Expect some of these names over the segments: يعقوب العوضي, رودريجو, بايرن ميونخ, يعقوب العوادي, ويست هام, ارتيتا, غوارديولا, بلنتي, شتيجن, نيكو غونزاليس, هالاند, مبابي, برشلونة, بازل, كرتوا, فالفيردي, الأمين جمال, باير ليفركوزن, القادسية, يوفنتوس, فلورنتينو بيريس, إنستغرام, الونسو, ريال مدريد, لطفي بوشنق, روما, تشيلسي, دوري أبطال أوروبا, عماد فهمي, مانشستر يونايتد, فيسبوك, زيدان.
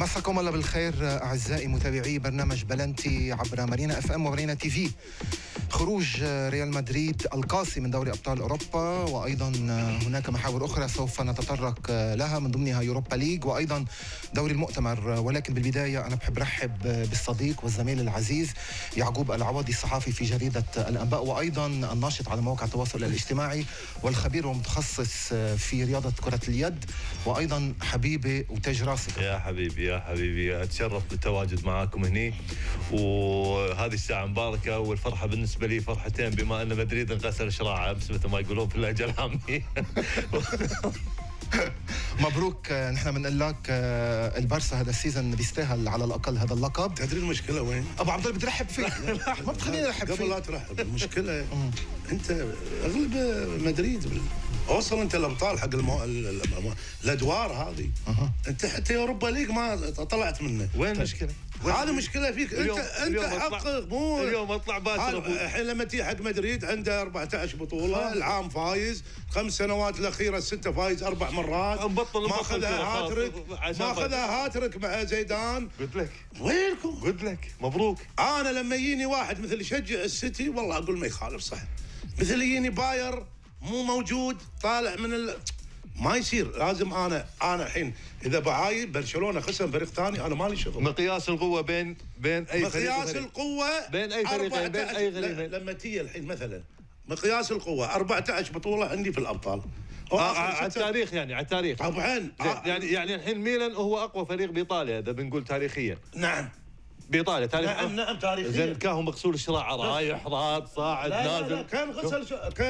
مساكم الله بالخير أعزائي متابعي برنامج بلنتي عبر مارينا اف ام ومارينا تي في. خروج ريال مدريد القاسي من دوري أبطال أوروبا، وأيضا هناك محاور أخرى سوف نتطرق لها من ضمنها يوروبا ليج وأيضا دوري المؤتمر. ولكن بالبداية أنا بحب رحب بالصديق والزميل العزيز يعقوب العوادي، الصحافي في جريدة الأنباء وأيضا الناشط على مواقع التواصل الاجتماعي والخبير ومتخصص في رياضة كرة اليد، وأيضا حبيبي وتاج راسك. يا حبيبي أتشرف بالتواجد معاكم هنا، وهذه الساعة مباركة، والفرحة بالنسبة لي فرحتين بما ان مدريد انغسل شراعه امس مثل ما يقولون في اللهجه العاميه. مبروك، نحن بنقول لك البارسا هذا السيزون بيستاهل على الاقل هذا اللقب. تدري المشكله وين؟ ابو عبد الله بترحب فيك، ما بتخليني ارحب فيك. قبل لا ترحب، المشكله انت اغلب مدريد اوصل انت الابطال حق الادوار هذه، انت حتى اوروبا ليج ما طلعت منه. وين المشكله؟ هذا مشكله فيك انت. انت حقق مو اليوم اطلع باكر ابوي. الحين لما تيجي حق مدريد عنده 14 بطوله، العام فايز، 5 سنوات الاخيره 6 فايز 4 مرات، ما اخذها هاتريك، مع زيدان. قلت لك وينكم؟ قلت لك مبروك. انا لما يجيني واحد مثل يشجع السيتي والله اقول ما يخالف، صح، مثل يجيني باير مو موجود طالع من ما يصير. لازم انا الحين اذا بعاي برشلونه خسر فريق ثاني انا مالي شغل. مقياس القوه بين اي فريق، مقياس القوه بين اي فريق، بين اي فريق. لما تيجي الحين مثلا مقياس القوه 14 بطوله عندي في الابطال على التاريخ، يعني على التاريخ طبعا. يعني الحين ميلان هو اقوى فريق بايطاليا اذا بنقول تاريخيا. نعم بايطاليا تاريخيا. نعم تاريخيا. زين كاهم مغسول شراعه، رايح رايح صاعد نازل. لا كان غسل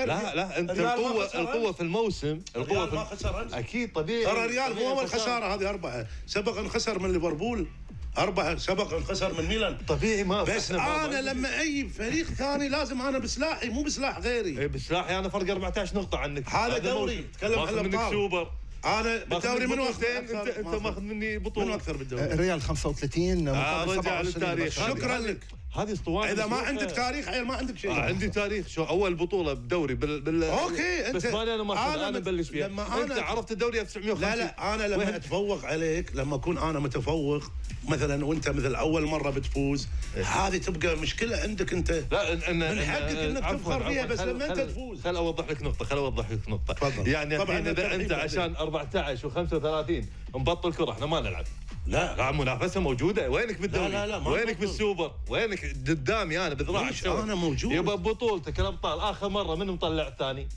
لا انت القوه في الموسم، القوه في ما خسر اكيد طبيعي. ترى الريال مو اول خساره، هذه 4 سبق ان خسر من ليفربول، 4 سبق ان خسر من ميلان، طبيعي. ما بس انا لما اي فريق ثاني لازم انا بسلاحي مو بسلاح غيري. بسلاحي انا فرق 14 نقطه عنك، هذا دوري. تكلم عن الابطال، انا بالدوري من وقتين انت ماخذ مني بطوله من اكثر بالدوري. الريال 35 رجع للتاريخ. شكرا لك، هذه اسطوانه. اذا ما عندك تاريخ عيل ما عندك شيء. عندي تاريخ، شو اول بطوله بدوري اوكي انت بس مالي انا، ما انا ببلش فيها. انت عرفت الدوري 1950. لا انا لما اتفوق عليك، لما اكون انا متفوق مثلا وانت مثل اول مره بتفوز، هذه تبقى مشكله عندك انت. لا من حقك انك تفخر فيها، بس لما انت تفوز. خل اوضح لك نقطه. تفضل. يعني الحين اذا انت عشان 14 و35 نبطل كره، احنا ما نلعب. لا منافسه موجوده. وينك بالدوري؟ لا وينك بالسوبر؟ وينك قدامي انا بذراع الشوط؟ انا موجود. يبقى بطولتك الابطال اخر مره من مطلع الثاني؟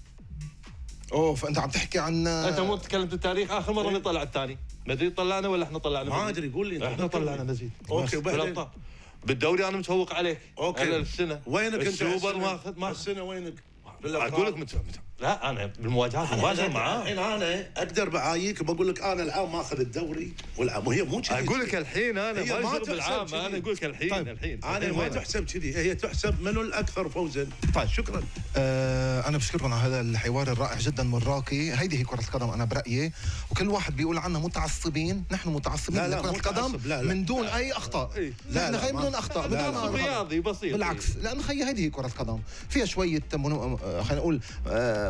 فانت عم تحكي عن انت مو تكلمت التاريخ. اخر مره من طلع الثاني؟ مدريد طلعنا ولا احنا طلعنا؟ ما ادري، قول لي. احنا طلعنا مدريد. اوكي، وبعدين بالدوري انا متفوق عليك. اوكي السنه وينك انت؟ السوبر ماخذ السنه وينك؟ اقول لك لا انا بالمواجهات مباشر معاه. الحين انا اقدر بعاييك بقول لك انا العام ماخذ الدوري والعام، وهي مو كذي. اقول لك الحين انا ما تحسب العام، انا اقول لك الحين انا ما تحسب كذي، هي تحسب منو الاكثر فوزا. طيب شكرا. انا بشكركم على هذا الحوار الرائع جدا والراقي. هيدي هي كرة القدم انا برأيي، وكل واحد بيقول عنا متعصبين. نحن متعصبين لكرة القدم من دون اي اخطاء. لا احنا خايف من دون اخطاء، بدون رياضي بسيط بالعكس، لان هيدي هي كرة القدم، فيها شوية خلينا نقول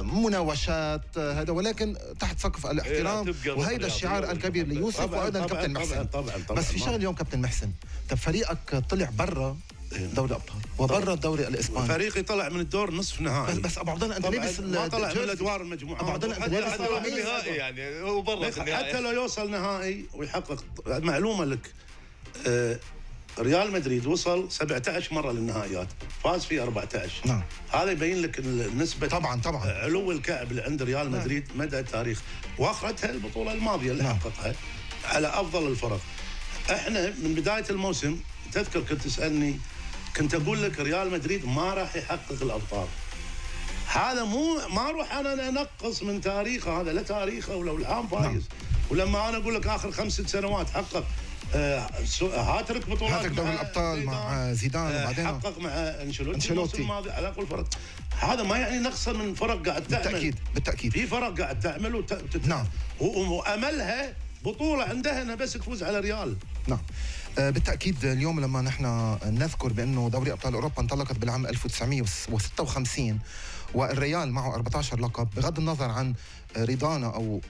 مناوشات هذا، ولكن تحت سقف الاحترام، وهذا الشعار الكبير ليوسف وايضا كابتن محسن. بس في شغله اليوم كابتن محسن، طب فريقك طلع برا دوري الابطال وبرا الدوري الاسباني. فريقي طلع من الدور نصف نهائي. بس ابو عبد الله انت لابس ما طلع من الادوار المجموعه. ابو عبد الله انت لابس النهائي، يعني هو برا النهائي. حتى لو يوصل نهائي ويحقق، معلومه لك، ريال مدريد وصل 17 مره للنهائيات، فاز فيه 14. نعم. هذا يبين لك النسبه طبعا علو الكعب اللي عند ريال مدريد مدى التاريخ، واخرتها البطوله الماضيه اللي حققها على افضل الفرق. احنا من بدايه الموسم تذكر كنت تسالني، كنت اقول لك ريال مدريد ما راح يحقق الابطال. هذا مو ما اروح انا انقص من تاريخه، هذا لا تاريخه ولو العام فايز. ولما انا اقول لك اخر 5 سنوات حقق هاترك بطولات، هاترك دوري الابطال مع زيدان، وبعدين حقق مع انشيلوتي الماضي على اقل فرق. هذا ما يعني نقصه من فرق قاعد تعمل. بالتاكيد في فرق قاعد تعمل نعم، واملها بطوله عندها انها بس تفوز على ريال. نعم بالتأكيد اليوم لما نحن نذكر بأنه دوري أبطال أوروبا انطلقت بالعام 1956 والريال معه 14 لقب، بغض النظر عن رضانا أو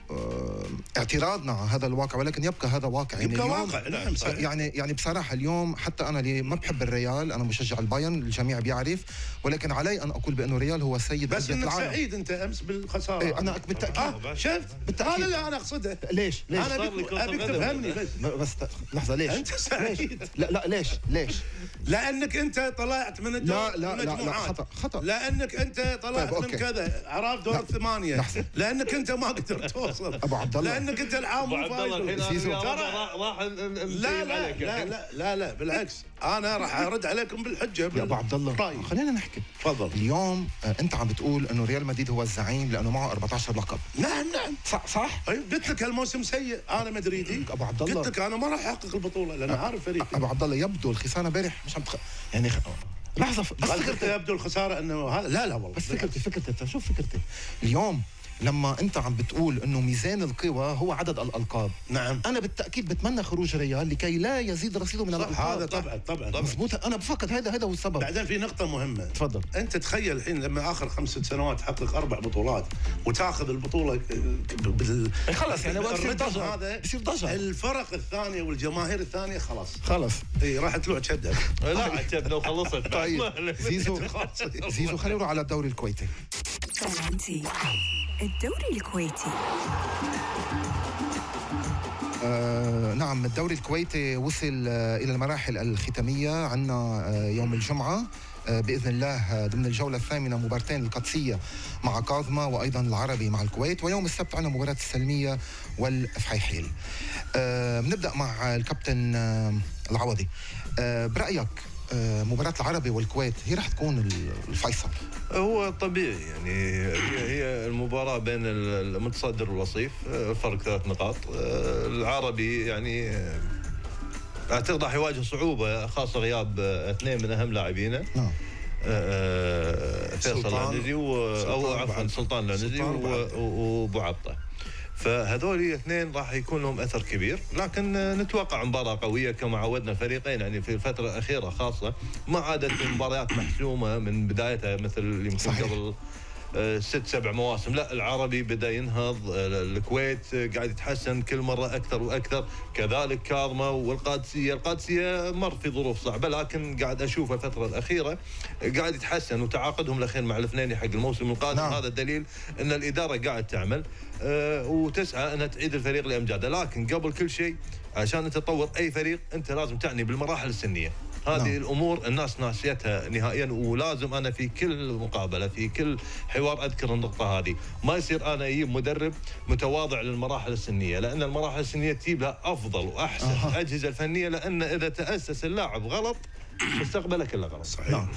اعتراضنا على هذا الواقع، ولكن يبقى هذا واقع. يعني يبقى اليوم واقع. نعم صحيح. يعني بصراحة اليوم حتى أنا اللي ما بحب الريال، أنا مشجع البايرن، الجميع بيعرف، ولكن علي أن أقول بأنه الريال هو سيد أندية العالم. بس أنت سعيد أنت أمس بالخسارة. إيه أنا بالتأكيد. شفت؟ بالتأكيد. هذا اللي أنا أقصده. ليش؟ أنا أبيك تفهمني بس لحظة. ليش؟ أنت سعيد. لا ليش؟ لأنك أنت طلعت من الدور. لا خطأ. لأنك أنت طلعت من كذا، عرفت دور الثمانية. لأنك أنت ما قدرت توصل أبو عبد الله، لأنك أنت العام مو فايز. لا بالعكس، أنا راح أرد عليكم بالحجة يا أبو عبد الله. خلينا نحكي. تفضل. اليوم أنت عم بتقول إنه ريال مدريد هو الزعيم لأنه معه 14 لقب. نعم صح. قلت لك هالموسم سيء، أنا مدريدي أبو عبد الله، قلت لك أنا ما راح أحقق البطولة لأن عارف فريقي. أبو عبد الله يبدو الخسارة امبارح مش عم يعني لحظة بس فكرتي يبدو الخسارة إنه هذا. لا والله، بس فكرتي شوف فكرتي اليوم لما انت عم بتقول انه ميزان القوى هو عدد الالقاب. نعم انا بالتاكيد بتمنى خروج ريال لكي لا يزيد رصيده من الالقاب. هذا طبعا مضبوط. انا بفكر هذا هو السبب. بعدين في نقطه مهمه. تفضل. انت تخيل الحين لما اخر 5 سنوات تحقق 4 بطولات وتاخذ البطوله خلص، يعني هذا الفرق الثانيه والجماهير الثانيه خلاص اي راح تلوع شدها. لا عتبنا وخلصت. طيب زيزو خلينا نروح على الدوري الكويتي. الدوري الكويتي. نعم الدوري الكويتي وصل إلى المراحل الختامية. عنا يوم الجمعة بإذن الله ضمن الجولة الثامنة مبارتين، القادسية مع كاظمة وأيضا العربي مع الكويت، ويوم السبت عنا مباراة السلمية والفيحيل. بنبدأ مع الكابتن العوادي. برأيك مباراة العربي والكويت هي راح تكون الفيصل؟ هو طبيعي، يعني هي المباراة بين المتصدر والوصيف، فرق 3 نقاط. العربي يعني اعتقد راح يواجه صعوبة، خاصة غياب 2 من أهم لاعبينه. نعم. فيصل العنزي سلطان العنزي وابو عطة. فهذول 2 راح يكون لهم اثر كبير، لكن نتوقع مباراه قويه كما عودنا الفريقين يعني في الفتره الاخيره، خاصه ما عادت مباريات محسومه من بدايتها مثل اللي يمكن قبل 6-7 مواسم. لا العربي بدا ينهض، الكويت قاعد يتحسن كل مره اكثر واكثر، كذلك كاظمه والقادسيه. القادسيه مر في ظروف صعبه لكن قاعد اشوفه الفتره الاخيره قاعد يتحسن، وتعاقدهم الاخير مع الفنيني حق الموسم القادم. نعم. هذا دليل ان الاداره قاعد تعمل وتسعى انها تعيد الفريق لامجاده، لكن قبل كل شيء عشان تطور اي فريق انت لازم تعني بالمراحل السنيه. هذه الامور الناس ناسيتها نهائيا، ولازم انا في كل مقابله في كل حوار اذكر النقطه هذه. ما يصير انا اجيب مدرب متواضع للمراحل السنيه، لان المراحل السنيه تجيب لها افضل واحسن الاجهزه الفنيه، لان اذا تاسس اللاعب غلط مستقبله كله غلط. صحيح. نعم.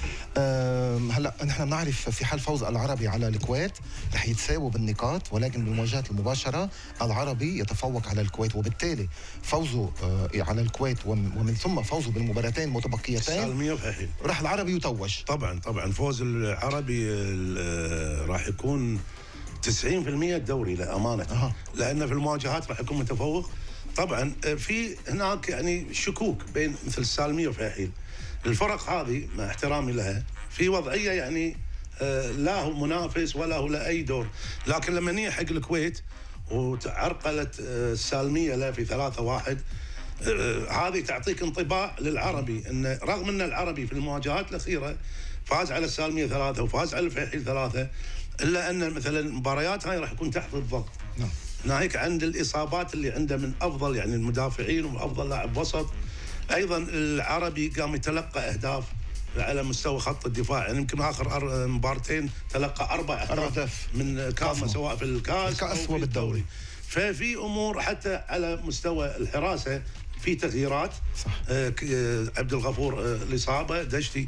هلا نحن بنعرف في حال فوز العربي على الكويت رح يتساووا بالنقاط، ولكن بالمواجهه المباشره العربي يتفوق على الكويت، وبالتالي فوزه على الكويت ومن ثم فوزه بالمباراتين المتبقيتين السالميه والفيحيل راح العربي يتوج. طبعا فوز العربي راح يكون 90% الدوري لامانه. لانه في المواجهات راح يكون متفوق. طبعا في هناك يعني شكوك بين مثل السالميه والفيحيل. الفرق هذه مع احترامي لها في وضعيه يعني لا هو منافس ولا هو له اي دور، لكن لما نيجي حق الكويت وتعرقلت السالميه له في 3-1 هذه تعطيك انطباع للعربي ان رغم ان العربي في المواجهات الاخيره فاز على السالميه 3 وفاز على الفيحيل 3، الا ان مثلا المباريات هاي راح يكون تحت الضغط. نعم. ناهيك عند الاصابات اللي عنده من افضل يعني المدافعين وافضل لاعب وسط. ايضا العربي قام يتلقى اهداف على مستوى خط الدفاع، يعني يمكن اخر مبارتين تلقى 4 أهداف من كاظمة سواء في الكاس أو بالدوري. ففي امور حتى على مستوى الحراسه في تغييرات. صح. عبد الغفور الاصابه دشتي،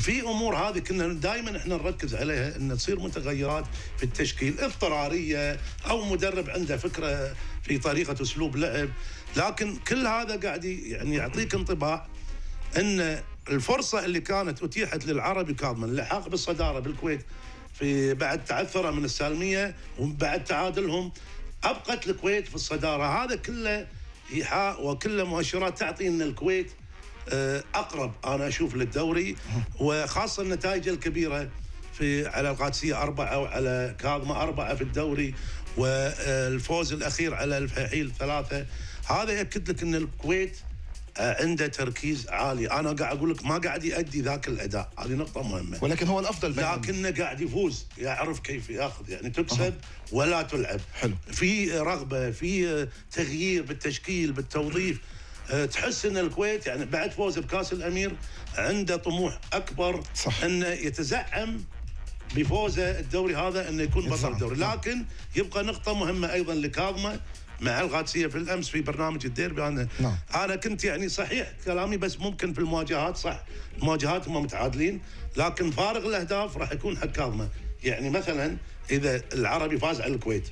في امور هذه كنا دائما احنا نركز عليها ان تصير متغيرات في التشكيل اضطراريه او مدرب عنده فكره في طريقه اسلوب لعب، لكن كل هذا قاعد يعني يعطيك انطباع ان الفرصه اللي كانت اتيحت للعربي كاظمة اللحاق بالصداره بالكويت في بعد تعثره من السالميه وبعد تعادلهم ابقت الكويت في الصداره. هذا كله إيحاء وكل مؤشرات تعطي ان الكويت اقرب انا اشوف للدوري، وخاصه النتائج الكبيره في على القادسيه 4 وعلى كاظمه 4 في الدوري، والفوز الاخير على الفيحيل 3. هذا ياكد لك ان الكويت عنده تركيز عالي. انا قاعد اقول لك ما قاعد يؤدي ذاك الاداء، هذه نقطه مهمه، ولكن هو الافضل بقى. لكنه قاعد يفوز، يعرف كيف ياخذ، يعني تكسب ولا تلعب. حلو، في رغبه، في تغيير بالتشكيل، بالتوظيف. تحس ان الكويت يعني بعد فوز بكاس الامير عنده طموح اكبر، صح، انه يتزعم بفوزه الدوري هذا انه يكون بطل الدوري. لكن يبقى نقطه مهمه ايضا لكاظمه مع القادسيه في الامس في برنامج الديربي. انا كنت يعني صحيح كلامي، بس ممكن في المواجهات، صح، المواجهات هم متعادلين، لكن فارق الاهداف راح يكون حق كاظمه. يعني مثلا اذا العربي فاز على الكويت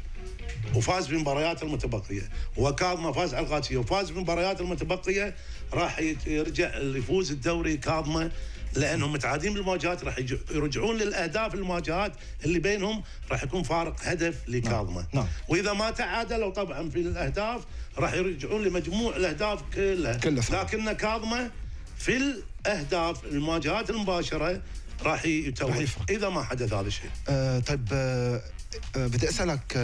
وفاز بمباريات المتبقيه، وكاظمه فاز على القادسيه وفاز بمباريات المتبقيه، راح يرجع اللي يفوز الدوري كاظمه، لانهم متعادلين بالمواجهات، راح يرجعون للاهداف المواجهات اللي بينهم، راح يكون فارق هدف لكاظمه. واذا ما تعادلوا طبعا في الاهداف راح يرجعون لمجموع الاهداف كلها. لكن كاظمه في الاهداف المواجهات المباشره راح يتوقف اذا ما حدث هذا الشيء. طيب، بدي اسالك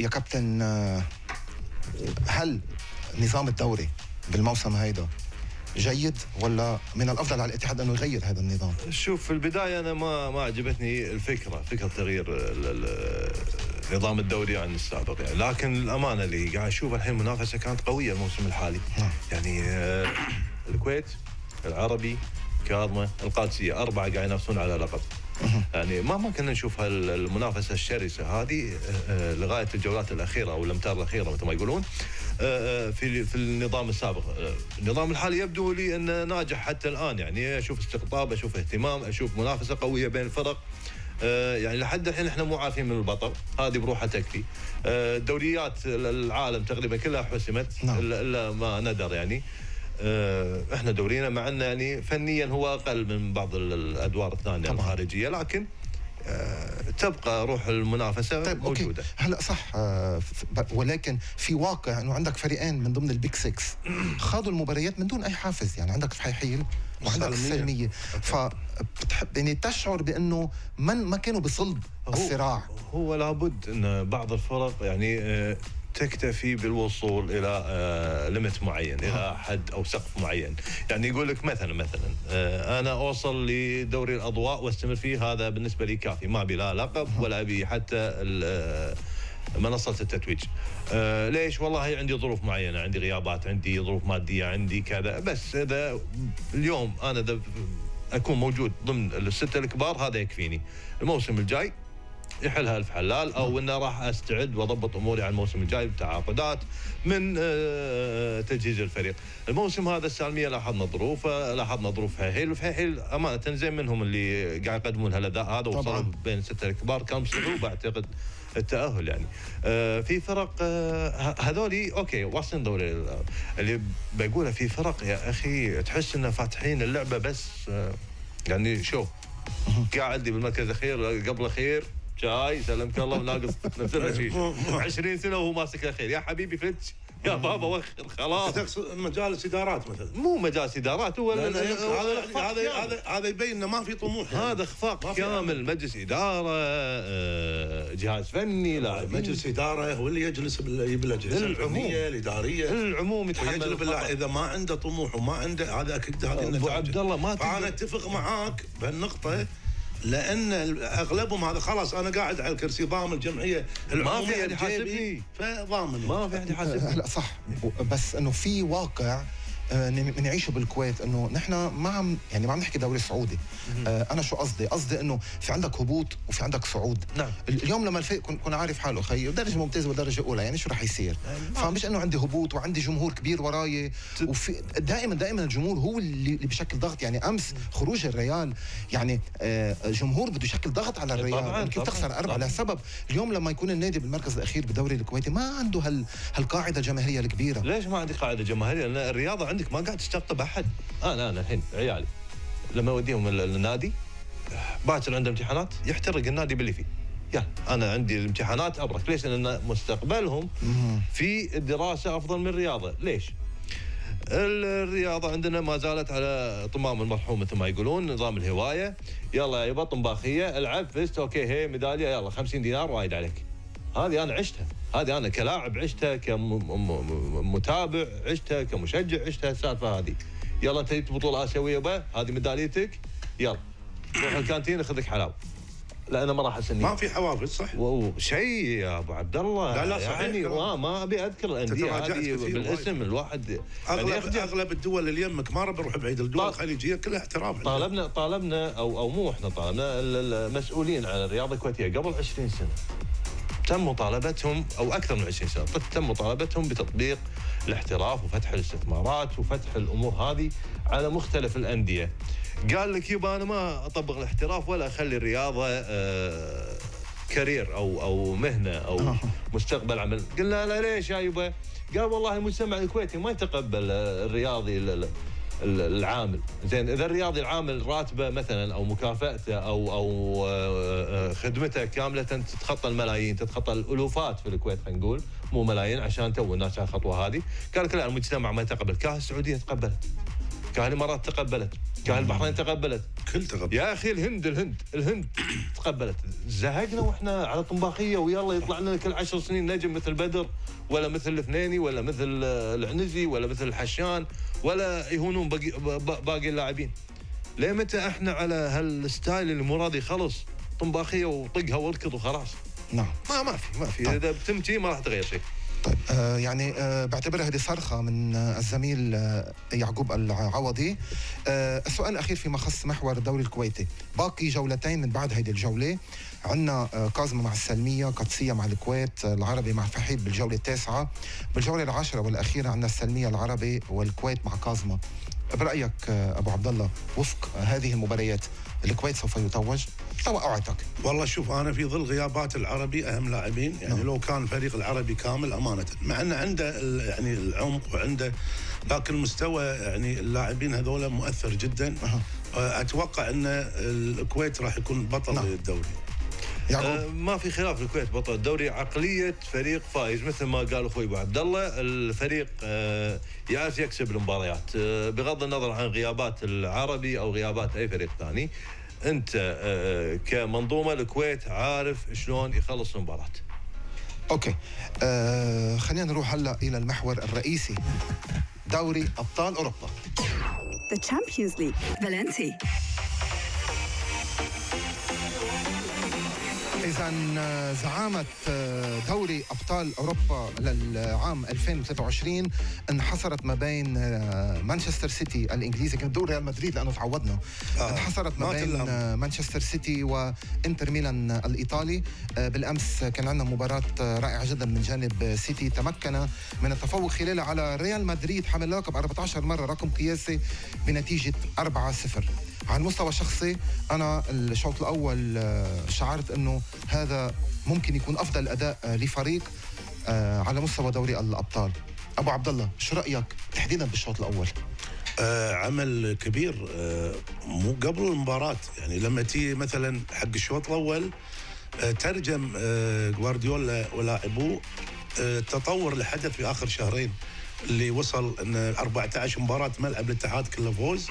يا كابتن، هل نظام الدوري بالموسم هيدا جيد ولا من الافضل على الاتحاد انه يغير هذا النظام؟ شوف، في البدايه انا ما عجبتني فكره تغيير نظام الدوري عن السابق يعني، لكن الامانه اللي قاعد اشوف الحين المنافسه كانت قويه الموسم الحالي. يعني الكويت، العربي، كاظمه، القادسيه، 4 قاعد ينافسون على لقب. يعني ما كنا نشوف هالمنافسه الشرسه هذه لغايه الجولات الاخيره او الامتار الاخيره مثل ما يقولون في النظام السابق. النظام الحالي يبدو لي انه ناجح حتى الان، يعني اشوف استقطاب، اشوف اهتمام، اشوف منافسه قويه بين الفرق. يعني لحد الحين احنا مو عارفين من البطل، هذه بروحها تكفي. دوريات العالم تقريبا كلها حسمت الا ما ندر يعني. احنا دورينا مع ان يعني فنيا هو اقل من بعض الادوار الثانيه الخارجيه، لكن تبقى روح المنافسه طيب موجوده. هلا صح، ولكن في واقع انه يعني عندك فريقين من ضمن البيك 6 خاضوا المباريات من دون اي حافز، يعني عندك الفيحيل وعندك السلمية. فبتحب يعني تشعر بانه ما كانوا بصلب الصراع. هو لابد ان بعض الفرق يعني تكتفي بالوصول الى ليمت معين، الى حد او سقف معين. يعني يقول لك مثلا انا اوصل لدوري الاضواء واستمر فيه، هذا بالنسبه لي كافي، ما ابي لا لقب ولا ابي حتى منصه التتويج. ليش؟ والله عندي ظروف معينه، عندي غيابات، عندي ظروف ماديه، عندي كذا، بس اذا اليوم انا اكون موجود ضمن ال6 الكبار هذا يكفيني. الموسم الجاي يحلها الف حلال، او انه راح استعد واضبط اموري على الموسم الجاي بتعاقدات من تجهيز الفريق. الموسم هذا السالميه لاحظنا ظروفه، لاحظنا ظروف فيحيل امانه زين منهم اللي قاعد يقدمون هالاداء هذا، وصاروا بين ال6 الكبار كان بصعوبه اعتقد التاهل يعني. في فرق هذولي اوكي واصلين دوري، اللي بقوله في فرق يا اخي تحس انه فاتحين اللعبه بس يعني شو قاعد بالمركز الاخير قبل الاخير جاي سلمك الله وناقص نفس الشيء 20 سنه وهو ماسك الاخير. يا حبيبي فتش يا بابا وخر خلاص. مجالس ادارات مثلا، مو مجالس ادارات، هو هذا يبين انه ما في طموح، هذا اخفاق كامل. مجلس اداره، جهاز فني، لاعبين، مجلس اداره هو اللي يجلس بالاجهزه الفنيه الاداريه، العموم يتحمل. اذا ما عنده طموح وما عنده هذا اكيد هذه النتائج. ابو عبد الله ما انا اتفق معاك بهالنقطه، لان اغلبهم هذا خلاص انا قاعد على الكرسي ضامن الجمعيه، ما في احد يحاسبني، فضامن ما في احد يحاسبني. لا صح، بس انه في واقع نعيشه بالكويت، انه نحن ما عم نحكي دوري سعودي. انا شو قصدي انه في عندك هبوط وفي عندك صعود. اليوم لما الفريق كون عارف حاله خيو درجه ممتازه ودرجه اولى، يعني شو راح يصير؟ فمش انه عندي هبوط وعندي جمهور كبير وراي، وفي دائما الجمهور هو اللي بشكل ضغط. يعني امس خروج الريال يعني جمهور بده يشكل ضغط على الريال، يمكن تخسر 4 لسبب. اليوم لما يكون النادي بالمركز الاخير بالدوري الكويتي ما عنده هالقاعده الجماهيريه الكبيره. ليش ما عندي قاعده جماهيريه؟ لان الرياضه عندك ما قاعد تستقطب احد. انا الحين عيالي لما اوديهم النادي باكر عنده امتحانات يحترق النادي باللي فيه. يلا انا عندي الامتحانات ابرك، ليش؟ لان مستقبلهم في الدراسه افضل من الرياضه. ليش؟ الرياضة عندنا ما زالت على طمام المرحوم مثل ما يقولون، نظام الهواية. يلا يا بطن باخية العب فزت اوكي هي ميدالية يلا 50 دينار وايد عليك. هذه أنا عشتها، هذه أنا كلاعب عشتها، كمتابع عشتها، كمشجع عشتها السالفة هذه. يلا أنت جبت بطولة آسيوية بقى هذه ميداليتك، يلا روح الكانتين خذك حلاوة. لأنا ما راح أسني. ما في حوافز صح؟ شيء يا أبو عبد الله. لا صحيح يعني ما أبي أذكر الأندية هذه بالاسم الواحد. أغلب الدول اللي يمك ما بروح بعيد، الدول الخليجية كلها احترام. طالبنا أو مو إحنا طالبنا، المسؤولين على الرياضة الكويتية قبل 20 سنة. تم مطالبتهم او اكثر من 20 سنه، تم مطالبتهم بتطبيق الاحتراف وفتح الاستثمارات وفتح الامور هذه على مختلف الانديه. قال لك يبا انا ما اطبق الاحتراف ولا اخلي الرياضه كارير او مهنه او مستقبل عمل. قلنا لا ليش يا يبا؟ قال والله المجتمع الكويتي ما يتقبل الرياضي العامل. زين اذا الرياضي العامل راتبه مثلا او مكافاته او خدمته كامله تتخطى الملايين، تتخطى الالوفات في الكويت، خلينا نقول مو ملايين عشان تو الناس الخطوه هذه. قال لك لا المجتمع ما يتقبل. كاهل السعوديه تقبلت، كاهل الامارات تقبلت، كاهل البحرين تقبلت، كل تقبل يا اخي. الهند تقبلت. زهقنا واحنا على طنباخيه ويلا يطلع لنا كل 10 سنين نجم مثل بدر ولا مثل الثنيني ولا مثل العنزي ولا مثل الحشان، ولا يهونون باقي اللاعبين. ليه متى احنا على هالستايل المرادي؟ خلص طنباخيه وطقها واركض وخلاص. نعم ما في طيب. اذا بتمشي ما راح تغير شيء. طيب يعني بعتبرها هذه صرخه من الزميل يعقوب العوادي. السؤال الاخير فيما خص محور الدوري الكويتي، باقي جولتين من بعد هذه الجوله، عندنا كاظمة مع السلمية، القادسية مع الكويت، العربي مع الفحيل بالجولة 9، بالجولة 10 والأخيرة عندنا السلمية العربي والكويت مع كاظمة. برأيك أبو عبد الله وفق هذه المباريات الكويت سوف يتوج؟ توقعاتك؟ والله شوف أنا في ظل غيابات العربي أهم لاعبين يعني لو كان الفريق العربي كامل أمانة، مع أنه عنده يعني العمق وعنده، لكن مستوى يعني اللاعبين هذول مؤثر جدا. أتوقع أن الكويت راح يكون بطل الدوري. ما في خلاف الكويت بطل الدوري، عقليه فريق فايز مثل ما قال اخوي ابو عبد الله، الفريق يعرف يكسب المباريات بغض النظر عن غيابات العربي او غيابات اي فريق ثاني. انت كمنظومه الكويت عارف شلون يخلص المباراه. اوكي خلينا نروح هلا الى المحور الرئيسي، دوري ابطال اوروبا. The Champions League. فالنسي. إذا زعامة دوري أبطال أوروبا للعام 2023 انحصرت ما بين مانشستر سيتي الإنجليزي، كان دور ريال مدريد لأنه تعودنا، انحصرت ما بين مانشستر سيتي وإنتر ميلان الإيطالي. بالأمس كان عندنا مباراة رائعة جدا من جانب سيتي، تمكن من التفوق خلالها على ريال مدريد حامل لقب 14 مرة، رقم قياسي، بنتيجة 4-0. على المستوى الشخصي أنا الشوط الأول شعرت أنه هذا ممكن يكون أفضل أداء لفريق على مستوى دوري الأبطال. أبو عبد الله شو رأيك تحديدا بالشوط الأول؟ عمل كبير مو قبل المباراة، يعني لما تي مثلا حق الشوط الأول ترجم غوارديولا ولاعبوه التطور اللي حدث في آخر شهرين، اللي وصل ان 14 مباراه ملعب الاتحاد كله فوز،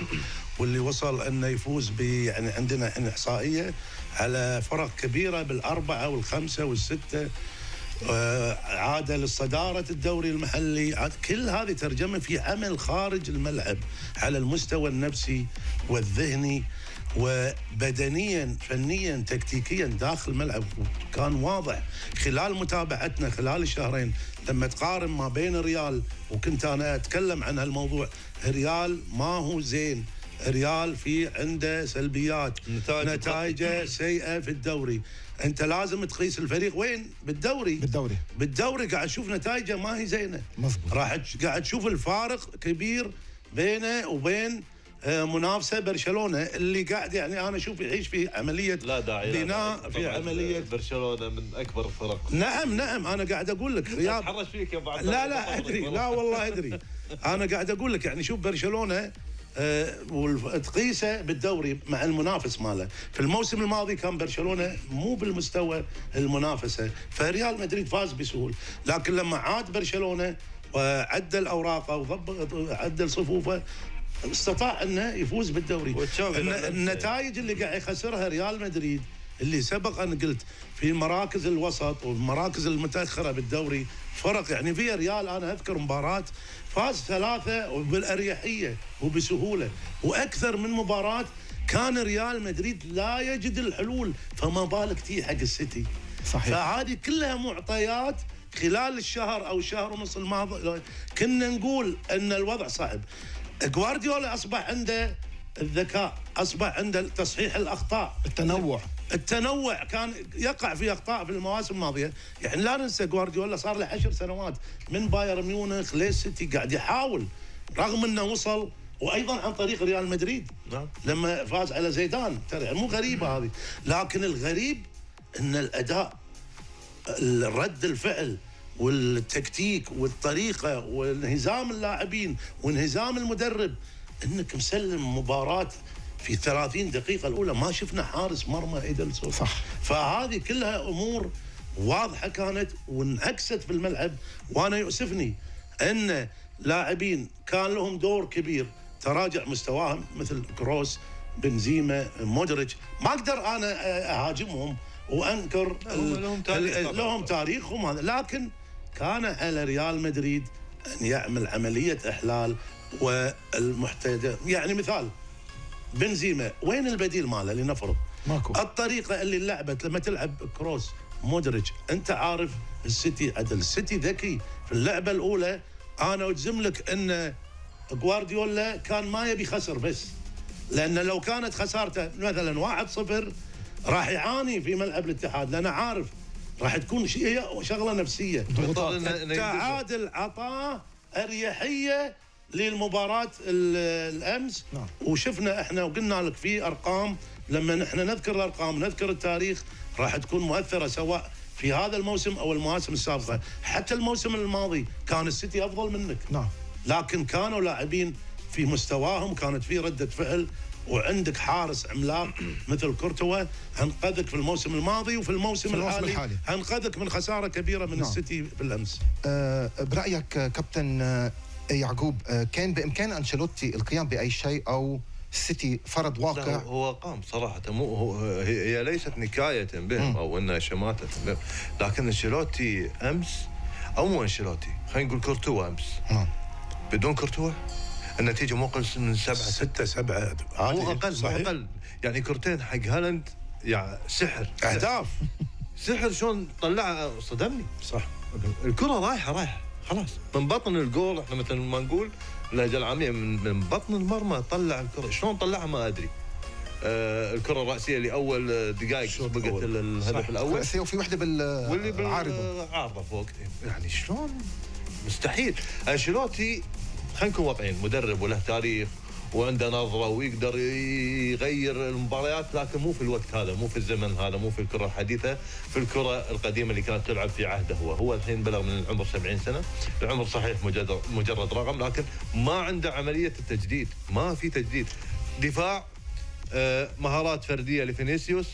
واللي وصل انه يفوز يعني عندنا احنا احصائيه على فرق كبيره بال4 وال5 وال6، عاده للصداره الدوري المحلي. كل هذه ترجمه في عمل خارج الملعب على المستوى النفسي والذهني وبدنيا فنيا تكتيكيا داخل الملعب، كان واضح خلال متابعتنا خلال الشهرين. لما تقارن ما بين الريال، وكنت انا اتكلم عن هالموضوع، الريال ما هو زين، الريال في عنده سلبيات، نتائجه سيئه في الدوري. انت لازم تقيس الفريق وين بالدوري قاعد تشوف نتائجه ما هي زينه، راح قاعد تشوف الفارق كبير بينه وبين منافسه برشلونه اللي قاعد يعني انا اشوف يعيش في عمليه بناء، في عمليه برشلونه من اكبر الفرق. نعم انا قاعد اقول لك رياض تحرش فيك يا بعد. لا ادري، لا والله ادري. انا قاعد اقول لك يعني شوف برشلونه تقيسه بالدوري مع المنافس ماله. في الموسم الماضي كان برشلونه مو بالمستوى المنافسه، فريال مدريد فاز بسهوله، لكن لما عاد برشلونه وعدل اوراقه وعدل صفوفه، استطاع انه يفوز بالدوري. النتائج اللي قاعد يخسرها ريال مدريد اللي سبق ان قلت في مراكز الوسط والمراكز المتاخره بالدوري فرق، يعني في ريال انا اذكر مباراه فاز 3 وبالاريحيه وبسهوله، واكثر من مباراه كان ريال مدريد لا يجد الحلول، فما بالك تي حق السيتي. صحيح. فعادي كلها معطيات. خلال الشهر او شهر ونص الماضي كنا نقول ان الوضع صعب. غوارديولا اصبح عنده الذكاء، اصبح عنده تصحيح الاخطاء، التنوع كان يقع في اخطاء في المواسم الماضيه، يعني لا ننسى غوارديولا صار له 10 سنوات من بايرن ميونخ للسيتي قاعد يحاول، رغم انه وصل وايضا عن طريق ريال مدريد. نعم. لما فاز على زيدان، ترى مو غريبه هذه، لكن الغريب ان الاداء، رد الفعل والتكتيك والطريقه وانهزام اللاعبين وانهزام المدرب، انك مسلم مباراه في 30 دقيقه الاولى ما شفنا حارس مرمى ايدلسون. صح. فهذه كلها امور واضحه كانت وانعكست في الملعب، وانا يؤسفني ان لاعبين كان لهم دور كبير تراجع مستواهم مثل كروس، بنزيما، مودريتش، ما اقدر انا اهاجمهم وانكر لهم تاريخهم هذا، لكن كان على ريال مدريد ان يعمل عمليه احلال والمحتدى. يعني مثال بنزيما، وين البديل ماله لنفرض؟ ماكو. الطريقه اللي لعبت لما تلعب كروس مودريتش، انت عارف السيتي عدل، السيتي ذكي في اللعبه الاولى. انا اجزم لك ان غوارديولا كان ما يبي خسر بس، لان لو كانت خسارته مثلا 1-0 راح يعاني في ملعب الاتحاد، لأنا عارف راح تكون شغله نفسيه. التعادل عطاه اريحيه للمباراه الامس. نعم. وشفنا احنا وقلنا لك في ارقام، لما احنا نذكر الارقام نذكر التاريخ راح تكون مؤثره، سواء في هذا الموسم او المواسم السابقه. حتى الموسم الماضي كان السيتي افضل منك. نعم. لكن كانوا لاعبين في مستواهم، كانت في رده فعل، وعندك حارس عملاق مثل كرتوا انقذك في الموسم الماضي، وفي الموسم الحالي انقذك من خساره كبيره من السيتي بالامس. برايك كابتن يعقوب، كان بامكان انشيلوتي القيام باي شيء او السيتي فرض واقع؟ هو قام صراحه، مو هي ليست نكايه بهم او انها شماته بهم، لكن انشيلوتي امس او مو انشيلوتي، خلينا نقول كرتوا امس. بدون كرتوا النتيجه مو اقل من 7-6 مو اقل. صحيح. اقل يعني كرتين حق هالاند، يعني سحر اهداف. سحر شلون طلعها، صدمني. صح. الكره رايحه خلاص من بطن الجول، احنا مثل ما نقول اللهجه العاميه، من بطن المرمى طلع الكره، شلون طلعها ما ادري. الكره الراسيه اللي اول دقائق سبقت الهدف الاول، راسيه وفي وحده بالعارضه فوق، يعني شلون مستحيل. انشيلوتي خلينا نكون واقعيين، مدرب وله تاريخ وعنده نظره ويقدر يغير المباريات، لكن مو في الوقت هذا، مو في الزمن هذا، مو في الكره الحديثه، في الكره القديمه اللي كانت تلعب في عهده. هو الحين بلغ من العمر 70 سنه، العمر صحيح مجرد رقم، لكن ما عنده عمليه التجديد، ما في تجديد. دفاع، مهارات فرديه لفينيسيوس،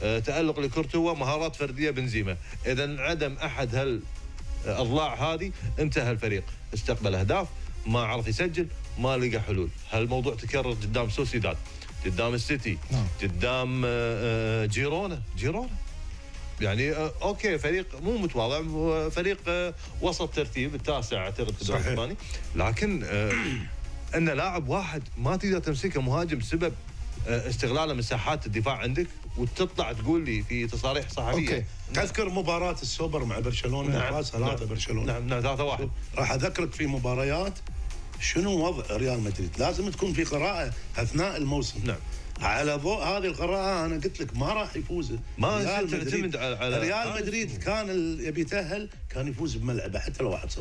تالق لكورتوا، مهارات فرديه بنزيما، اذا عدم احد هالاضلاع هذه انتهى الفريق. استقبل اهداف، ما عرف يسجل، ما لقى حلول. هالموضوع تكرر قدام سوسيداد، قدام السيتي، قدام جيرونا. يعني اوكي فريق مو متواضع، فريق وسط ترتيب التاسع اعتقد في الدوري الاسباني، لكن ان لاعب واحد ما تقدر تمسكه مهاجم بسبب استغلاله مساحات الدفاع عندك، وتطلع تقول لي في تصاريح صحفيه. اوكي. تذكر مباراه السوبر مع برشلونه؟ نعم. فاز 3 برشلونه. نعم 3-1. راح اذكرك في مباريات شنو وضع ريال مدريد، لازم تكون في قراءه اثناء الموسم. نعم. على ضوء هذه القراءه انا قلت لك ما راح يفوز ريال مدريد. ريال مدريد كان يبي يتاهل كان يفوز بملعبه حتى لو 1-0.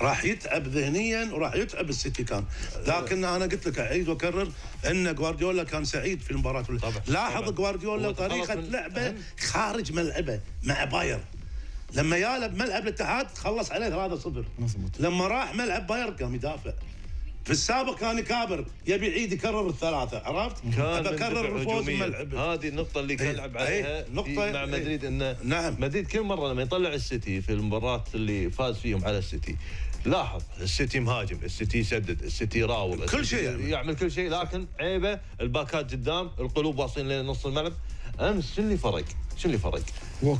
راح يتعب ذهنيا وراح يتعب السيتي كان، لكن انا قلت لك اعيد واكرر ان غوارديولا كان سعيد في المباراه. لاحظ غوارديولا طريقه لعبه خارج ملعبه مع باير، لما ياله بملعب الاتحاد خلص عليه 3-0. لما راح ملعب باير قام يدافع. في السابق كان يكابر يبي يعيد يكرر ال3، عرفت؟ كان بكرر الفوز الملعب. هذه النقطة اللي كان يلعب عليها نقطة مع مدريد، انه نعم مدريد كل مرة لما يطلع السيتي في المباريات اللي فاز فيهم على السيتي لاحظ السيتي مهاجم، السيتي يسدد، السيتي يراوغ، كل شيء يعمل كل شيء، لكن عيبه الباكات قدام، القلوب واصلين لنص الملعب. امس شو اللي فرق؟ شو اللي فرق؟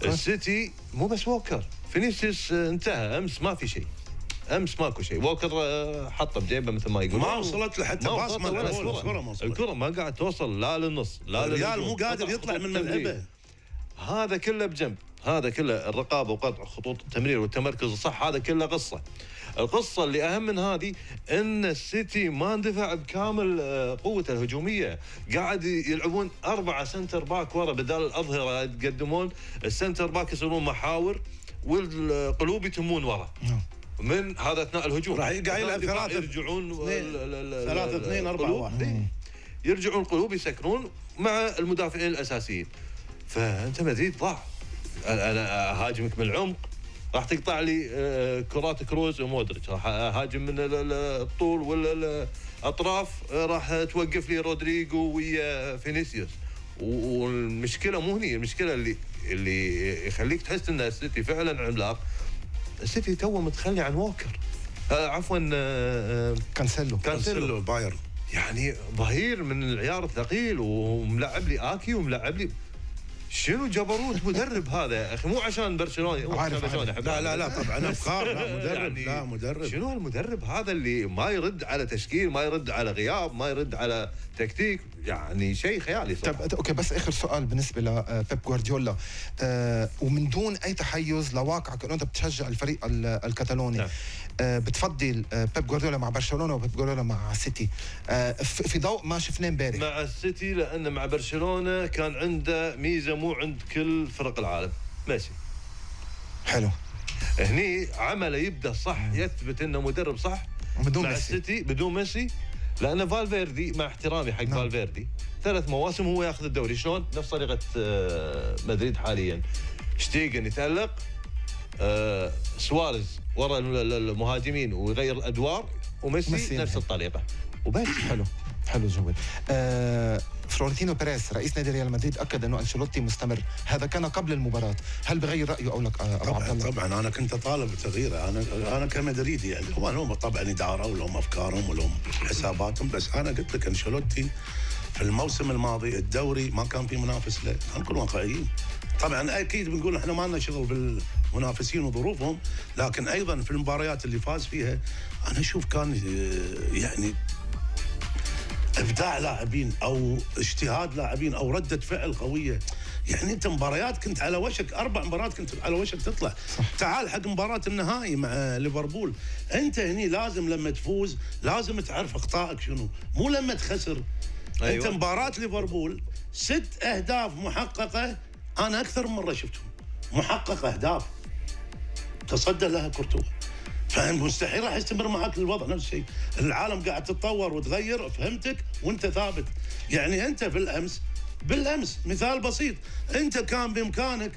السيتي مو بس ووكر، فينيسيوس انتهى امس، ما في شيء، امس ماكو شيء، ووكر حطه بجيبه مثل ما يقولون، ما وصلت له حتى باص، الكره ما قاعد توصل لا للنص لا للنص، الريال مو قادر يطلع من ملعبه. هذا كله بجنب، هذا كله الرقابه وقطع خطوط التمرير والتمركز الصح، هذا كله قصه. القصه اللي اهم من هذه ان السيتي ما اندفع بكامل قوته الهجوميه، قاعد يلعبون 4 سنتر باك ورا بدال الاظهره يتقدمون، السنتر باك يصيرون محاور والقلوب يتمون ورا. من هذا اثناء الهجوم راح قاعد يلعب 3 يرجعون 3-2-4-1 يرجعون القلوب يسكرون مع المدافعين الاساسيين. فانت مدريد ضاع، انا اهاجمك من العمق راح تقطع لي كرات كروس ومودريتش، راح اهاجم من الطول والاطراف راح توقف لي رودريجو ويا فينيسيوس. والمشكله مو هني، المشكله اللي يخليك تحس ان السيتي فعلا عملاق، السيتي تو متخلي عن ووكر، عفوا كانسيلو بايرن، يعني ظهير من العيار الثقيل وملعب لي اكي وملعب لي شنو جبروت مدرب هذا يا اخي، مو عشان برشلونه لا لا لا طبعا افخار، لا مدرب لا مدرب، شنو المدرب هذا اللي ما يرد على تشكيل، ما يرد على غياب، ما يرد على تكتيك، يعني شيء خيالي صراحه. طب اوكي بس اخر سؤال بالنسبه لبيب جوارديولا، ومن دون اي تحيز لواقعك انه انت بتشجع الفريق الكتالوني، بتفضل بيب جوارديولا مع برشلونه وبيب جوارديولا مع السيتي في ضوء ما شفناه امبارح؟ مع السيتي، لان مع برشلونه كان عنده ميزه مو عند كل فرق العالم، ماشي حلو، هني عمله يبدا صح، يثبت انه مدرب صح بدون مع ميسي. السيتي بدون ميسي، لأن فالفيردي مع احترامي حق فالفيردي 3 مواسم هو ياخذ الدوري، شلون؟ نفس طريقة مدريد حاليا، شتيجن يتألق، سواريز ورا المهاجمين ويغير الأدوار، وميسي نفس الطريقة وبس. حلو حلو جدا. فلورنتينو بيريز رئيس نادي ريال مدريد اكد انه انشيلوتي مستمر، هذا كان قبل المباراه، هل بغير رايه او لك ابو عبد الله؟ طبعا انا كنت اطالب بتغييره، انا كمدريدي يعني، هم طبعا اداره ولهم افكارهم ولهم حساباتهم، بس انا قلت لك انشيلوتي في الموسم الماضي الدوري ما كان في منافس له، نكون واقعيين. طبعا اكيد بنقول احنا ما لنا شغل بالمنافسين وظروفهم، لكن ايضا في المباريات اللي فاز فيها انا اشوف كان يعني ابداع لاعبين او اجتهاد لاعبين او رده فعل قويه، يعني انت مباريات كنت على وشك، 4 مباريات كنت على وشك تطلع، تعال حق مباراه النهائي مع ليفربول، انت هني لازم لما تفوز لازم تعرف اخطائك شنو، مو لما تخسر. أيوة. انت مباراه ليفربول 6 اهداف محققه، انا اكثر من مره شفتهم محقق اهداف تصدى لها كرتوا، فمستحيل راح يستمر معك الوضع نفس الشيء، العالم قاعد تتطور وتغير فهمتك وانت ثابت، يعني انت بالامس مثال بسيط، انت كان بامكانك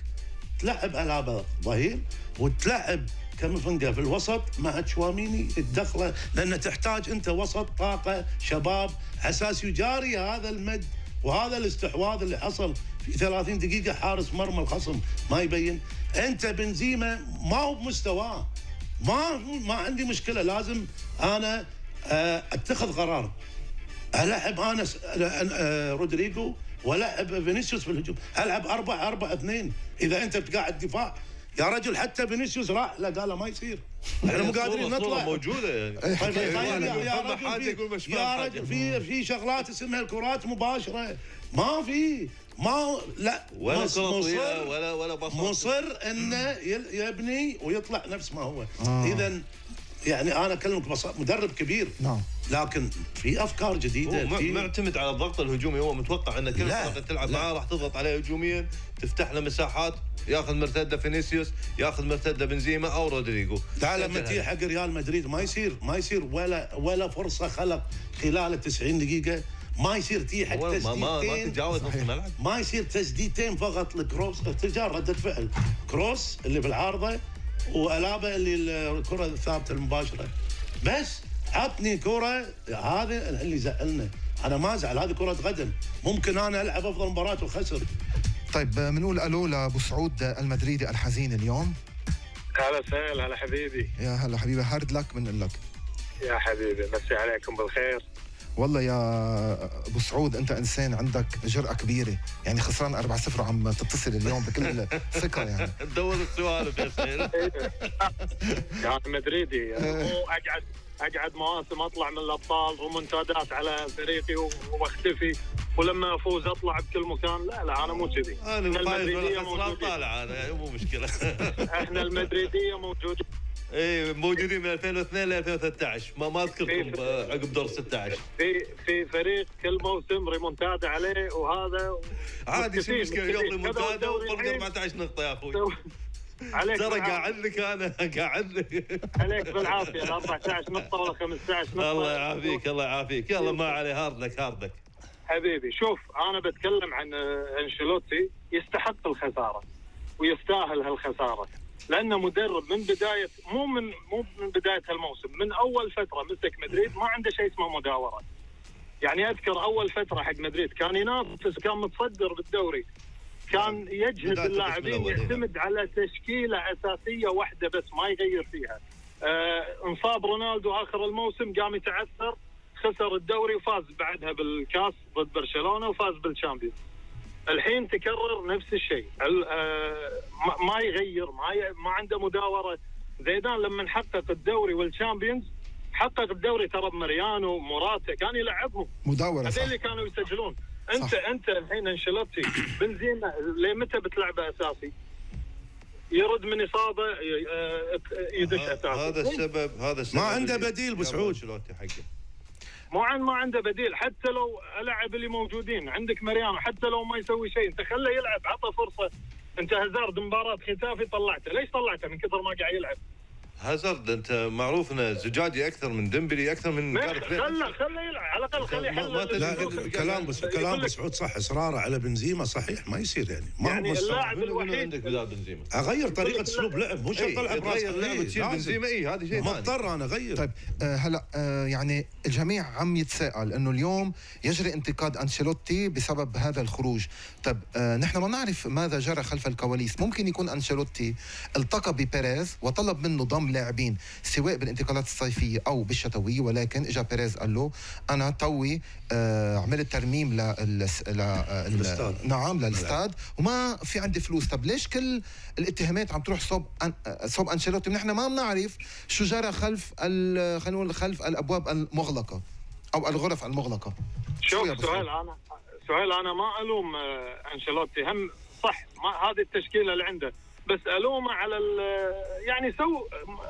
تلعب على ظهير وتلعب كامافينجا في الوسط مع تشواميني الدخله، لان تحتاج انت وسط طاقه شباب اساس يجاري هذا المد وهذا الاستحواذ اللي حصل في 30 دقيقه، حارس مرمى الخصم ما يبين، انت بنزيما ما هو بمستواه، ما عندي مشكله، لازم انا اتخذ قرار، العب انا رودريجو والعب فينيسيوس في الهجوم، العب 4-4-2 اذا انت قاعد دفاع يا رجل، حتى فينيسيوس راح لا قال ما يصير، احنا مو قادرين نطلع، موجوده يعني يا رجل في شغلات اسمها الكرات مباشره، ما في ما لا ولا مصر ولا بصر، مصر انه يبني ويطلع نفس ما هو. اذا يعني انا اكلمك مدرب كبير، لكن في افكار جديده، هو معتمد على الضغط الهجومي، هو متوقع ان كل فرقه تلعب معاه راح تضغط عليه هجوميا، تفتح له مساحات، ياخذ مرتده فينيسيوس، ياخذ مرتده بنزيما او رودريجو. تعال لما تيجي حق ريال مدريد ما يصير ولا فرصه خلق خلال 90 دقيقه، ما يصير تي حق تسديدتين، ما تتجاوز نص الملعب، ما يصير تسديدتين فقط لكروس، ارتجال رده فعل كروس اللي بالعارضه والابا اللي الكره الثابته المباشره، بس عطني كره، هذا اللي زعلنا، انا ما ازعل، هذه كره قدم، ممكن انا العب افضل مباراه وخسر. طيب بنقول الو لابو سعود المدريدي الحزين اليوم. هلا سهل. هلا حبيبي. يا هلا حبيبي. هارد لك بنقول لك. يا حبيبي مسي عليكم بالخير. والله يا ابو سعود انت انسان عندك جرأة كبيرة، يعني خسران 4-0 وعم تتصل اليوم بكل ثقة يعني. تدور السوالف يا سيدي. يا مدريدي يعني مو اقعد مواسم اطلع من الابطال ومنتدات على فريقي واختفي ولما افوز اطلع بكل مكان. لا لا انا مو كذي. المدريدية موجودة طالعة انا مو مشكلة. احنا المدريدية موجودة. ايه موجودين من 2002 ل 2013 ما اذكركم عقب دور 16 في فريق كل موسم ريمونتادا عليه وهذا عادي شو المشكله يوم ريمونتادا وفرق 14 نقطه يا اخوي عليك ترى قاعد لك انا قاعد لك عليك بالعافيه 14 نقطه ولا 15 نقطه. الله يعافيك الله يعافيك. يلا ما عليه هاردك حبيبي. شوف انا بتكلم عن انشيلوتي يستحق الخساره ويستاهل هالخساره لأنه مدرب من بداية مو من بداية هالموسم من أول فترة مسك مدريد ما عنده شيء اسمه مداورة. يعني أذكر أول فترة حق مدريد كان ينافس كان متصدر بالدوري كان يجهد اللاعبين يعتمد على تشكيلة أساسية واحدة بس ما يغير فيها. انصاب رونالدو آخر الموسم قام يتعثر خسر الدوري وفاز بعدها بالكاس ضد برشلونة وفاز بالشامبيونز. الحين تكرر نفس الشيء ما يغير ما عنده مداوره. زيدان لما حقق الدوري والشامبيونز حقق الدوري ترى بمريانو وموراتا كان يلعبهم مداوره اللي كانوا يسجلون. انت الحين انشيلوتي بنزيما ليه متى بتلعبه اساسي؟ يرد من اصابه يدش اساسي. هذا السبب ما عنده بديل بسعود حقه ما عنده بديل. حتى لو اللاعب اللي موجودين عندك مريانو حتى لو ما يسوي شيء انت خله يلعب عطى فرصه. انت هازارد مباراه ختافي طلعته ليش طلعته من كثر ما قاعد يلعب؟ هازارد انت معروف انه زجاجي اكثر من ديمبلي اكثر من خله يلعب على الاقل خليه يحل. كلام سعود صح. اصراره على بنزيما صحيح ما يصير يعني اللاعب الوحيد عندك بدال بنزيما اغير طريقه اسلوب لعب مو شرط العب راس اللعب تشيل بنزيما. هذا شيء ما اضطر انا اغير. طيب هلا يعني الجميع عم يتساءل انه اليوم يجري انتقاد انشيلوتي بسبب هذا الخروج. طب نحن ما نعرف ماذا جرى خلف الكواليس. ممكن يكون انشيلوتي التقى ببيريز وطلب منه ضم لاعبين سواء بالانتقالات الصيفيه او بالشتويه ولكن اجى بيريز قال له انا توي عملت ترميم للاستاد وما في عندي فلوس. طب ليش كل الاتهامات عم تروح صوب انشيلوتي؟ نحن ما بنعرف شو جرى خلف خلينا نقول خلف الابواب المغلقه او الغرف المغلقه. شوف سؤال انا ما الوم انشيلوتي هم صح ما هذه التشكيله اللي عنده بس الومه على يعني سو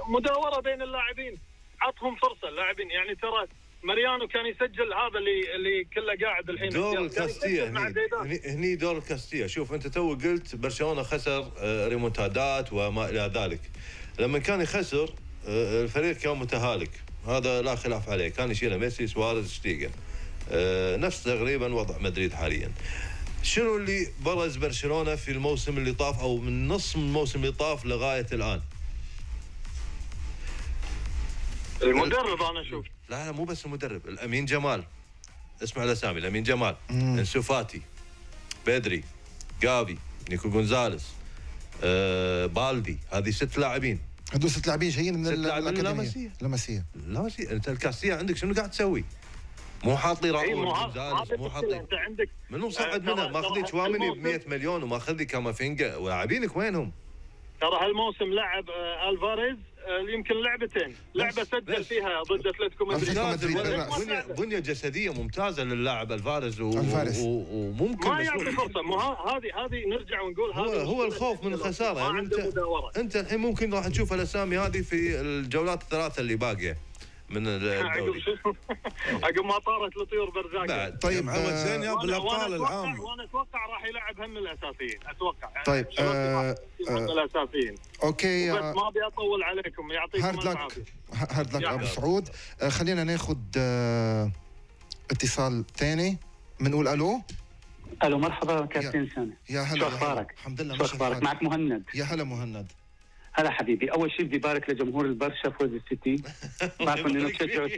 مداوره بين اللاعبين عطهم فرصه اللاعبين. يعني ترى مريانو كان يسجل هذا اللي كله قاعد الحين دور القادسية هني دور القادسية. شوف انت تو قلت برشلونه خسر ريمونتادات وما الى ذلك. لما كان يخسر الفريق كان متهالك هذا لا خلاف عليه كان يشيله ميسي سواريز شتيجن نفس تقريبا وضع مدريد حاليا. شنو اللي برز برشلونة في الموسم اللي طاف أو من نص الموسم اللي طاف لغاية الآن؟ المدرب أنا أشوف لا مو بس المدرب. الأمين جمال اسمع الأسامي. الأمين جمال أنسو فاتي بدري جافي نيكو غونزاليس بالدي هذه 6 لاعبين. هذول 6 لاعبين جايين من الأكاديمية لاماسيا. أنت الكاسية عندك شنو قاعد تسوي؟ مو حاطي راؤول مو حاطي انت عندك منو مصعد منها ماخذي شواميني ب 100 مليون وماخذي كامافينجا ولاعبينك وينهم؟ ترى هالموسم لعب الفاريز يمكن لعبتين لعبه سجل فيها ضد اتلتيكو مدريد بنيه جسديه ممتازه للاعب الفاريز وممكن ما يعطي فرصه. مو هذه نرجع ونقول هذا هو الخوف من الخساره. يعني انت الحين ممكن راح نشوف الاسامي هذه في الجولات الثلاثه اللي باقيه من الدوري عقب ما طارت لطيور برزاقه. طيب عمل زين يا بالابطال العام وانا اتوقع راح يلعب هم الاساسيين اتوقع. طيب الاساسيين اوكي بس ما ابي اطول عليكم يعطيكم العافيه. هارد لك ابو سعود. خلينا ناخذ اتصال ثاني. بنقول الو مرحبا كابتن سامي. يا هلا شو اخبارك؟ الحمد لله شو اخبارك؟ معك مهند. يا هلا مهند. هلا حبيبي، اول شيء بدي بارك لجمهور البرشا فوز السيتي. بعرف انه بشجعوا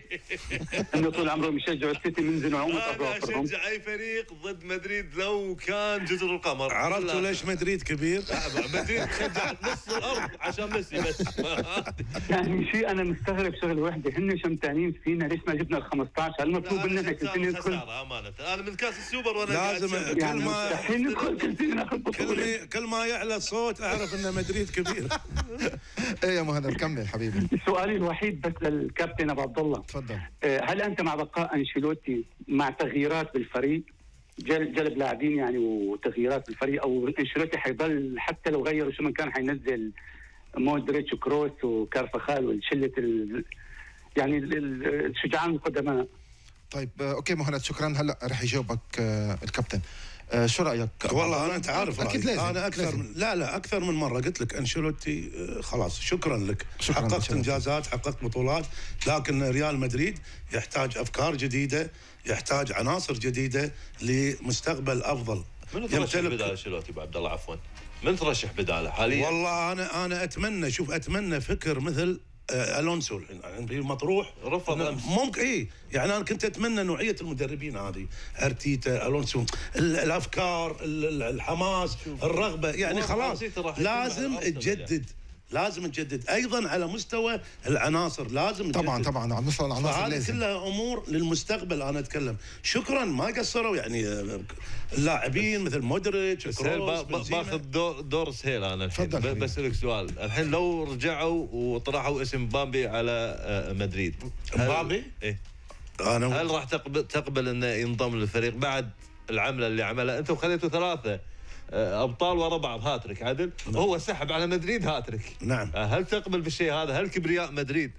انه طول عمرهم يشجعوا السيتي من زمان وعمرهم انا اشجع اي فريق ضد مدريد لو كان جزر القمر. عرفتوا ليش مدريد كبير؟ مدريد تشجع نص الارض عشان ميسي بس. يعني شيء انا مستغرب شغله واحده، هن شمتانين فينا ليش ما جبنا ال 15؟ هل المفروض اننا كل سنه ندخل؟ امانه انا من كاس السوبر وانا لازم كل ما يعلى صوت اعرف ان مدريد كبير. ايه يا مهند كمل حبيبي. سؤالي الوحيد بس للكابتن ابو عبد الله، تفضل. هل انت مع بقاء انشيلوتي مع تغييرات بالفريق، جلب لاعبين يعني وتغييرات بالفريق، او انشيلوتي حيضل حتى لو غيروا شو من كان حينزل مودريتش وكروس وكارفخال والشله يعني الشجعان القدماء؟ طيب اوكي مهند شكرا. هلا رح يجاوبك الكابتن. شو رايك؟ والله انا انت عارف اكيد لازم. انا اكثر لازم. لا اكثر من مره قلت لك انشيلوتي خلاص شكرا لك، حققت انجازات، حققت بطولات، لكن ريال مدريد يحتاج افكار جديده، يحتاج عناصر جديده لمستقبل افضل. من ترشح بداله انشيلوتي ابو عبد الله؟ عفوا من ترشح بداله حاليا؟ والله انا اتمنى، شوف اتمنى فكر مثل الونسو الحين في مطروح، رفض امس ممكن. اي يعني انا كنت اتمنى نوعيه المدربين هذه، ارتيتا، الونسو، الافكار، الحماس، الرغبه، يعني خلاص لازم تجدد، لازم تجدد ايضا على مستوى العناصر، لازم طبعا تجدد. طبعا على مستوى العناصر هذه كلها امور للمستقبل. انا اتكلم شكرا ما قصروا يعني اللاعبين مثل مودريتش كروس. باخذ دور سهيل انا الحين، بسالك سؤال الحين، لو رجعوا وطرحوا اسم بامبي على مدريد، بامبي ايه هل راح تقبل انه ينضم للفريق بعد العمله اللي عملها؟ انتم خليتوا 3 ابطال ورا بعض هاتريك عدل، وهو سحب على مدريد هاتريك. نعم، هل تقبل بالشيء هذا؟ هل كبرياء مدريد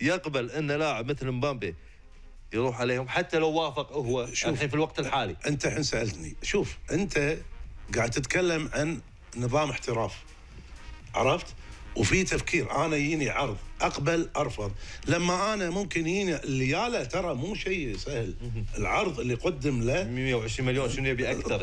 يقبل ان لاعب مثل مبامبي يروح عليهم حتى لو وافق هو الحين في الوقت الحالي؟ انت الحين سالتني، شوف انت قاعد تتكلم عن نظام احتراف، عرفت؟ وفي تفكير. انا يجيني عرض اقبل ارفض، لما انا ممكن يجيني اللياله ترى مو شيء سهل، العرض اللي قدم له 120 مليون شنو يبي اكثر؟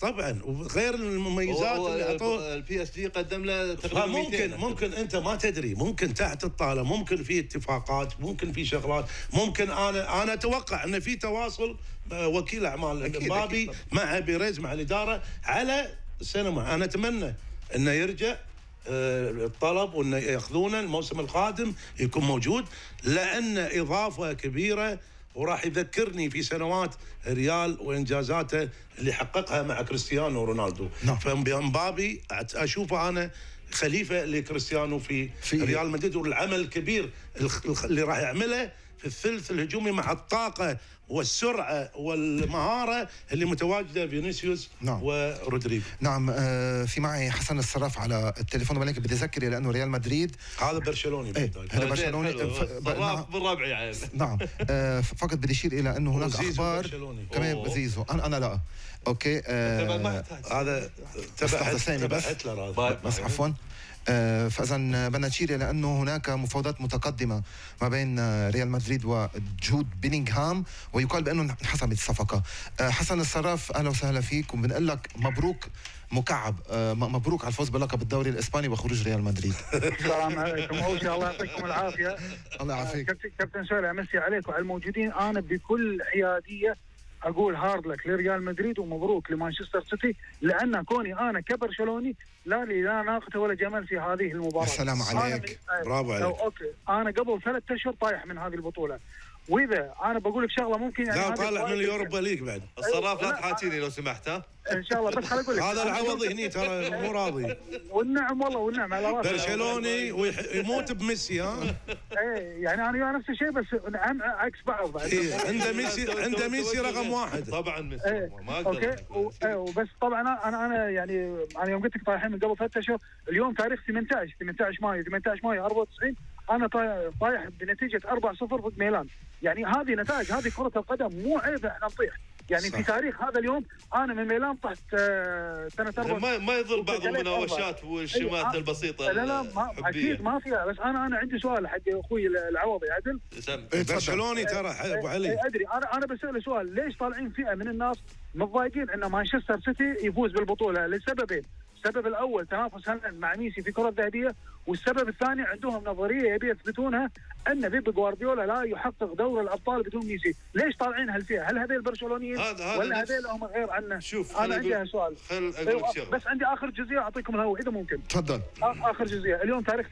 طبعا وغير المميزات اللي اعطوه البي اس جي قدم له تقريبا 200. ممكن انت ما تدري، ممكن تحت الطاوله، ممكن في اتفاقات، ممكن في شغلات، ممكن انا اتوقع ان في تواصل وكيل اعمال البابي مع بيريز مع الاداره على سينما. انا اتمنى انه يرجع الطلب وانه ياخذونه الموسم القادم يكون موجود، لانه اضافه كبيره وراح يذكرني في سنوات ريال وانجازاته اللي حققها مع كريستيانو رونالدو. فمبابي اشوفه انا خليفه لكريستيانو في ريال مدريد، والعمل الكبير اللي راح يعمله في الثلث الهجومي مع الطاقه والسرعه والمهاره اللي متواجده فينيسيوس ورودريجو. نعم، في معي حسن الصراف على التليفون، ولكن بدي اذكر لانه ريال مدريد هذا برشلوني، هذا برشلوني صراف بالربع يعني. نعم، فقط بدي اشير الى انه هناك اخبار كمان زيزو. انا لا اوكي هذا تبع هتلر هذا بس عفوا. فاذا بدنا نشير الى انه هناك مفاوضات متقدمه ما بين ريال مدريد وجود بيلينغهام، ويقال بانه انحسمت الصفقه. حسن الصراف اهلا وسهلا فيك، وبنقول لك مبروك مكعب، مبروك على الفوز بلقب الدوري الاسباني وخروج ريال مدريد. السلام عليكم، اول شيء الله يعطيكم العافيه. الله يعافيك كابتن سهيل، امسي عليك وعلى الموجودين. انا بكل حياديه اقول هارد لك لريال مدريد ومبروك لمانشستر سيتي، لان كوني انا كبرشلوني لا ناقته ولا جمل في هذه المباراه. السلام عليك، برافو عليك. اوكي انا قبل 3 اشهر طايح من هذه البطوله، واذا انا بقول لك شغله ممكن يعني لا طالع من اليوروبا ليج بعد. الصراف لا تحاكيني لو سمحت، ها ان شاء الله، بس هقول لك هذا العوض هني ترى مو راضي. والنعم والله، والنعم على راسي برشلوني ويموت بميسي. ها ايه يعني انا نفس الشيء بس عن عكس بعض. ايه عنده ميسي، عنده ميسي رقم 1 طبعا ميسي ما اقدر. اوكي وبس طبعا انا يعني انا يوم قلت لك طايحين من قبل 3 اشهر، اليوم تاريخ 18 مايو 94 انا طايح بنتيجه 4-0 ضد ميلان. يعني هذه نتائج، هذه كره القدم، مو عيب احنا نطيح يعني صح. في تاريخ هذا اليوم انا من ميلان طحت سنه 4 ما يضل بعض المناوشات والشمات البسيطه. لا ما اكيد ما فيها، بس انا عندي سؤال حق اخوي العوضي عدل برشلوني ترى ابو علي. ادري انا بساله سؤال، ليش طالعين فئه من الناس متضايقين ان مانشستر سيتي يفوز بالبطوله؟ لسببين، السبب الاول تنافس هالاند مع ميسي في كرة ذهبية، والسبب الثاني عندهم نظرية يبي يثبتونها ان بيب جوارديولا لا يحقق دور الابطال بدون ميسي. ليش طالعين هالفيها؟ هل هذيل برشلونيين ولا هذيل هم غير عنه؟ شوف انا عندي سؤال، بس عندي اخر جزئية اعطيكم لها واذا ممكن. تفضل. اخر جزئية اليوم تاريخ 18،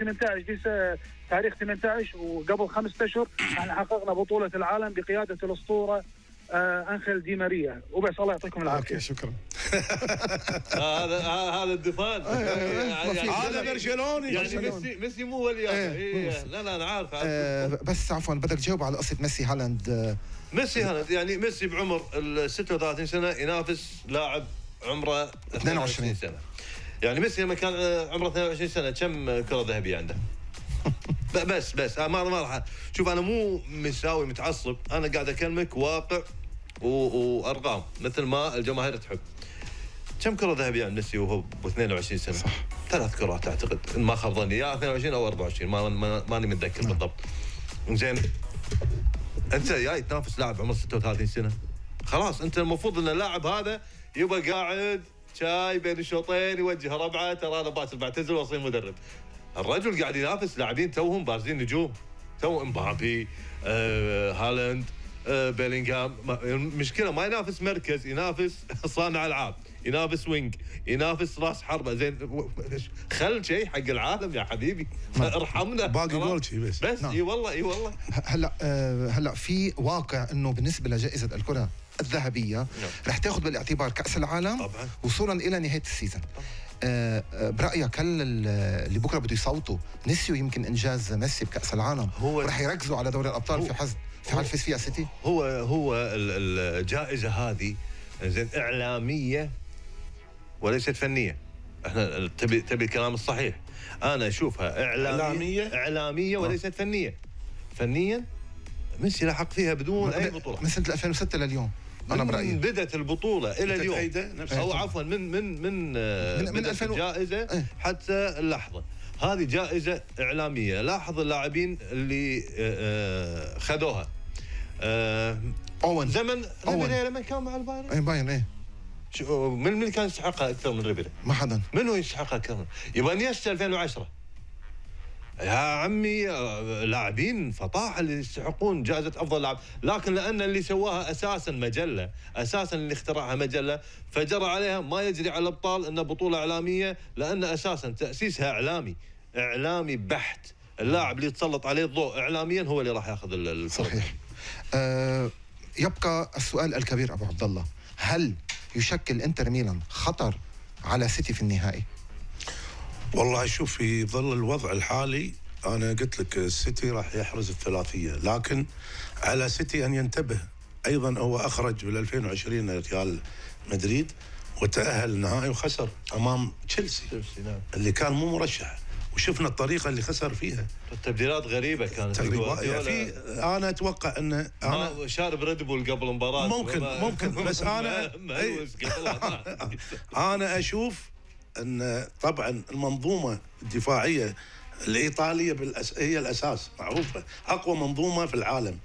تاريخ 18 وقبل 5 أشهر احنا حققنا بطولة العالم بقيادة الاسطورة انخيل دي ماريا، وبس الله يعطيكم العافيه. شكرا. هذا الدفان هذا برشلوني، يعني ميسي مو ولي. لا انا عارف. بس عفوا بدك تجاوب على قصه ميسي هالاند. ميسي هالاند يعني ميسي بعمر ال 36 سنه ينافس لاعب عمره 22 سنه. يعني ميسي لما كان عمره 22 سنه كم كره ذهبيه عنده؟ بس ما راح. شوف انا مو مساوي متعصب، انا قاعد اكلمك واقع وارقام مثل ما الجماهير تحب. كم كره ذهبيه عند ميسي وهو 22 سنه؟ صح 3 كرات اعتقد ان ما خاب ظني، يا 22 او 24 ماني متذكر بالضبط. زين انت جاي تنافس لاعب عمره 36 سنه، خلاص انت المفروض ان اللاعب هذا يبقى قاعد شاي بين الشوطين يوجه ربعه، ترى انا باكر بعتزل واصير مدرب. الرجل قاعد ينافس لاعبين توهم بارزين نجوم، تو امبابي، هالاند، بيلينغهام. المشكله ما ينافس مركز، ينافس صانع العاب، ينافس وينج، ينافس راس حربه. زين خل شيء حق العالم يا حبيبي، ارحمنا. باقي جول شيء بس نعم. اي والله اي والله. هلا في واقع انه بالنسبه لجائزه الكره الذهبيه نعم. رح تاخذ بالاعتبار كاس العالم طبعا. وصولا الى نهايه السيزون. برأيك هل اللي بكره بده يصوتوا نسيوا يمكن انجاز ميسي بكأس العالم؟ راح يركزوا على دوري الابطال في حزم في حال فاز فيها سيتي؟ هو الجائزه هذه زين اعلاميه وليست فنيه. احنا تبي الكلام الصحيح. انا اشوفها اعلاميه وليست فنيه. فنيا ميسي لحق فيها بدون اي بطوله من سنه 2006 لليوم. أنا برأيي بدأت البطولة إلى اليوم أو عفوا من الجائزة حتى اللحظة هذه جائزة إعلامية. لاحظ اللاعبين اللي خذوها. زمن ريبيري لما كان مع البايرن من كان يستحقها أكثر من ريبيري؟ ما حدا. من هو يستحقها أكثر من؟ يبقى نيستا 2010 يا عمي. لاعبين فطاحه اللي يستحقون جائزه افضل لاعب، لكن لان اللي سواها اساسا مجله، اساسا اللي اخترعها مجله فجرى عليها ما يجري على الابطال انها بطوله اعلاميه، لان اساسا تاسيسها اعلامي بحت. اللاعب اللي يتسلط عليه الضوء اعلاميا هو اللي راح ياخذ الفرق. صحيح. يبقى السؤال الكبير ابو عبد الله، هل يشكل انتر ميلان خطر على سيتي في النهائي؟ والله شوف في ظل الوضع الحالي انا قلت لك السيتي راح يحرز الثلاثيه، لكن على سيتي ان ينتبه. ايضا هو اخرج بال 2020 ريال مدريد وتاهل النهائي وخسر امام تشيلسي اللي كان مو مرشح، وشفنا الطريقه اللي خسر فيها. التبديلات غريبه كانت. في انا اتوقع انه شارب ريد بول قبل المباراه ممكن بس انا انا اشوف ان طبعا المنظومه الدفاعيه الايطاليه هي الاساس، معروفه اقوى منظومه في العالم.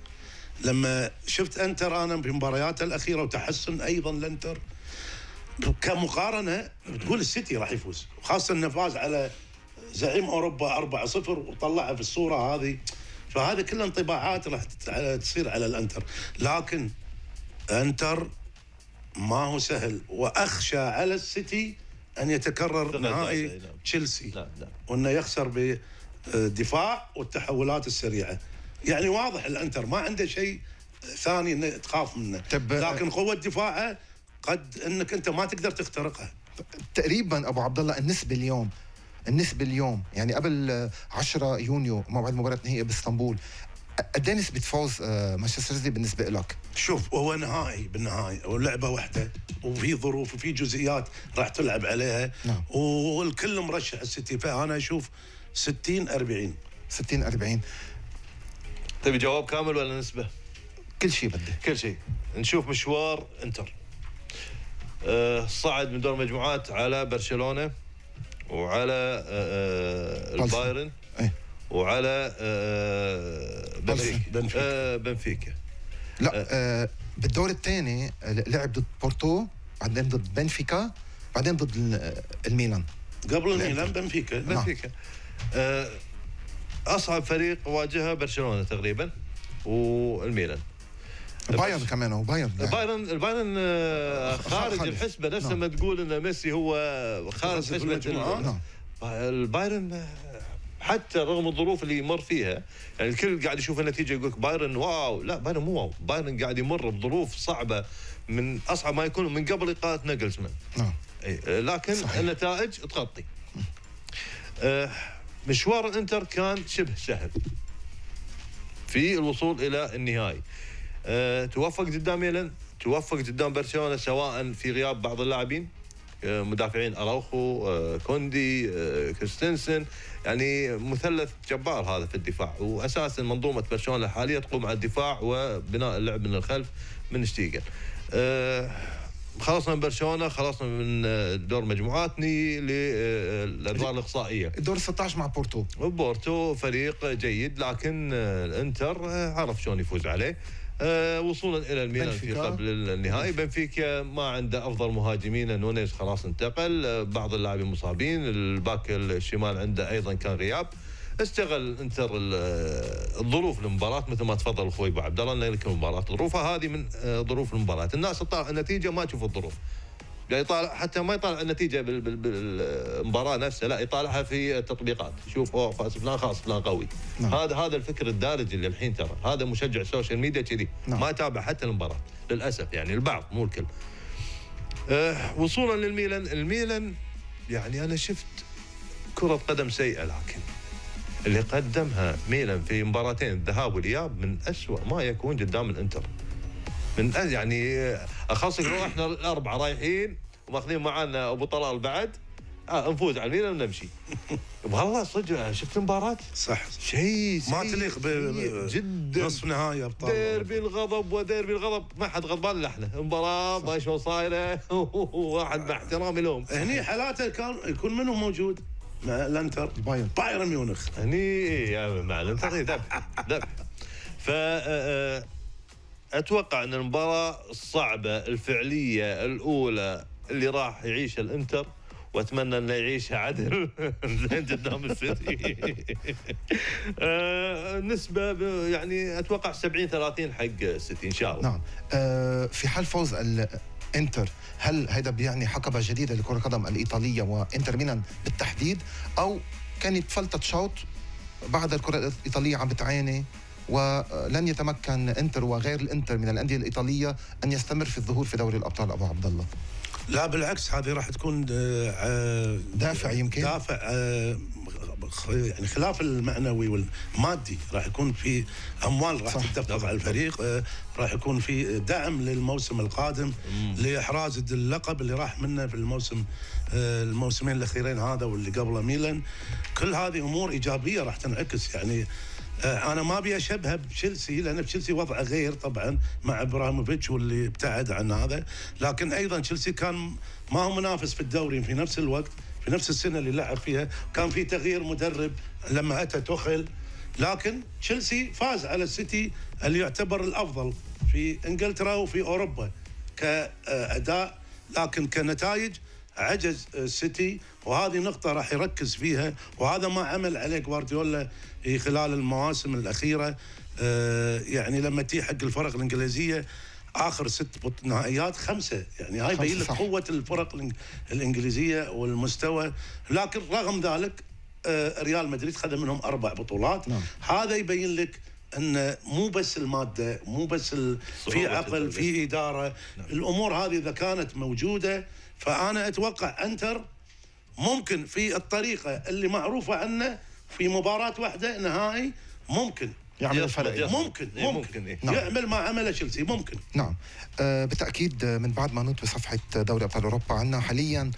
لما شفت انتر انا في مبارياته الاخيره وتحسن ايضا الانتر كمقارنه بتقول السيتي راح يفوز، وخاصه انه فاز على زعيم اوروبا 4-0 وطلعها في الصوره هذه. فهذا كل انطباعات راح تصير على الانتر، لكن انتر ما هو سهل، واخشى على السيتي أن يتكرر نهائي تشيلسي وأنه يخسر بالدفاع والتحولات السريعة. يعني واضح الأنتر ما عنده شيء ثاني أنه تخاف منه، لكن قوة دفاعه قد أنك أنت ما تقدر تخترقها. تقريبا أبو عبد الله النسبة اليوم يعني قبل 10 يونيو موعد مباراة نهائية باسطنبول، قد ايه نسبة فوز مانشستر سيتي بالنسبة لك؟ شوف هو نهائي بالنهاية ولعبة واحدة وفي ظروف وفي جزئيات راح تلعب عليها نعم. والكل مرشح السيتي، فأنا أشوف 60-40. 60-40. تبي جواب كامل ولا نسبة؟ كل شيء بدي. كل شيء. نشوف مشوار انتر. صعد من دور مجموعات على برشلونة وعلى البايرن وعلى بنفيكا. لا بالدور الثاني لعب ضد بورتو بعدين ضد بنفيكا بعدين ضد الميلان. قبل الميلان بنفيكا. بنفيكا اصعب فريق واجهه برشلونه تقريبا والميلان. بايرن كمان هو بايرن خارج الحسبه نفس ما تقول ان ميسي هو خارج حسبه البايرن حتى رغم الظروف اللي يمر فيها، يعني الكل قاعد يشوف النتيجه يقول لك بايرن واو، لا بايرن مو واو، بايرن قاعد يمر بظروف صعبه من اصعب ما يكون من قبل اقاله ناجلزمان. نعم. لكن صحيح. النتائج تغطي. مشوار الانتر كان شبه سهل في الوصول الى النهائي. توفق قدام ميلان، توفق قدام برشلونه سواء في غياب بعض اللاعبين مدافعين اراوخو، كوندي، كريستنسن، يعني مثلث جبار هذا في الدفاع، واساسا منظومه برشلونه الحاليه تقوم على الدفاع وبناء اللعب من الخلف من شتيجن. خلصنا من برشلونه، خلصنا من دور مجموعاتني للادوار الاقصائيه. الدور 16 مع بورتو. بورتو فريق جيد لكن الانتر عرف شلون يفوز عليه. وصولا الى الميلان في قبل النهائي. بنفيكا ما عنده افضل مهاجمين، نونيز خلاص انتقل، بعض اللاعبين مصابين، الباك الشمال عنده ايضا كان غياب. استغل انتر الظروف المباراه مثل ما تفضل اخوي ابو عبد الله ان لك المباراه ظروفها هذه من ظروف المباراه، الناس تطالع النتيجه ما تشوف الظروف. يطالع حتى ما يطالع النتيجه بالمباراه نفسها، لا يطالعها في التطبيقات، يشوف اوه فاز فلان خلاص فلان قوي. نعم. هذا الفكر الدارج اللي الحين ترى، هذا مشجع السوشيال ميديا كذي. نعم. ما يتابع حتى المباراه للاسف، يعني البعض مو الكل. وصولا للميلان، الميلان يعني انا شفت كره قدم سيئه، لكن اللي قدمها ميلان في مباراتين الذهاب والاياب من أسوأ ما يكون قدام الانتر. من يعني اخصك لو احنا الاربعه رايحين وماخذين معانا ابو طلال بعد نفوز على الميلان ونمشي. والله صدق شفت المباراه؟ صح شيء ما تليق جدا نصف نهائي ابطال ديربي الغضب، وديربي الغضب ما حد غضبان الا احنا، المباراه ما شلون صايره وواحد مع احترامي لهم هني حالاته كان يكون منهم موجود مع الانتر بايرن ميونخ هني مع الانتر ذبح. ف اتوقع ان المباراه الصعبه الفعليه الاولى اللي راح يعيشها الانتر، واتمنى انه يعيشها عدل قدام السيتي. نسبه يعني اتوقع 70-30 حق السيتي ان شاء الله. نعم. في حال فوز الانتر هل هذا بيعني حقبه جديده لكره القدم الايطاليه وانتر ميلان بالتحديد، او كانت فلتة شوط بعد الكره الايطاليه عم بتعاني ولن يتمكن انتر وغير الانتر من الانديه الايطاليه ان يستمر في الظهور في دوري الابطال ابو عبد الله؟ لا بالعكس، هذه راح تكون دافع، يمكن دافع يعني خلاف المعنوي والمادي، راح يكون في اموال راح تتدفق على الفريق، راح يكون في دعم للموسم القادم لاحراز اللقب اللي راح منه في الموسمين الاخيرين هذا واللي قبله ميلان. كل هذه امور ايجابيه راح تنعكس. يعني أنا ما أبي أشبهه بتشيلسي لأن تشيلسي وضعه غير طبعا مع إبراهيموفيتش واللي ابتعد عن هذا، لكن أيضا تشيلسي كان ما هو منافس في الدوري في نفس الوقت في نفس السنة اللي لعب فيها، كان في تغيير مدرب لما أتى توخيل، لكن تشيلسي فاز على السيتي اللي يعتبر الأفضل في إنجلترا وفي أوروبا كأداء، لكن كنتائج عجز السيتي، وهذه نقطة راح يركز فيها، وهذا ما عمل عليه غوارديولا خلال المواسم الأخيرة. يعني لما تي حق الفرق الإنجليزية آخر 6 نهائيات 5، يعني هاي يبين لك قوة الفرق الإنجليزية والمستوى، لكن رغم ذلك ريال مدريد خذ منهم 4 بطولات. نعم. هذا يبين لك أن مو بس المادة، مو بس في عقل، في إدارة. نعم. الأمور هذه إذا كانت موجودة فأنا أتوقع أنتر ممكن في الطريقة اللي معروفة عنه في مباراة واحدة نهائي ممكن يعمل فرق، ممكن نعم. يعمل ما عمله تشيلسي ممكن. نعم. بالتأكيد. من بعد ما نطوي صفحة دوري أبطال أوروبا عنا حاليا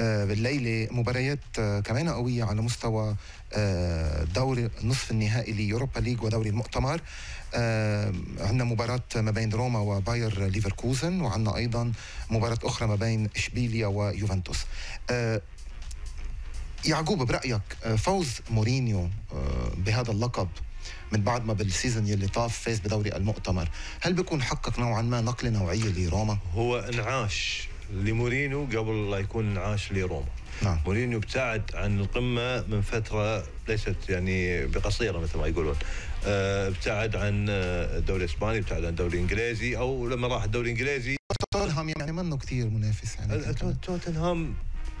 بالليلة مباريات كمان قوية على مستوى دوري نصف النهائي ليوروبا ليج ودوري المؤتمر. عندنا مباراة ما بين روما وباير ليفركوزن، وعندنا أيضا مباراة أخرى ما بين اشبيليا ويوفنتوس. يعقوب برأيك فوز مورينيو بهذا اللقب من بعد ما بالسيزون يلي طاف فاز بدوري المؤتمر، هل بيكون حقق نوعا ما نقلة نوعية لروما؟ هو انعاش لمورينيو قبل لا يكون عاش لروما. نعم. مورينيو ابتعد عن القمة من فترة ليست يعني بقصيرة مثل ما يقولون، ابتعد عن الدوري الإسباني، ابتعد عن الدوري الإنجليزي، أو لما راح الدوري الإنجليزي توتنهام يعني منه كثير منافس. يعني توتنهام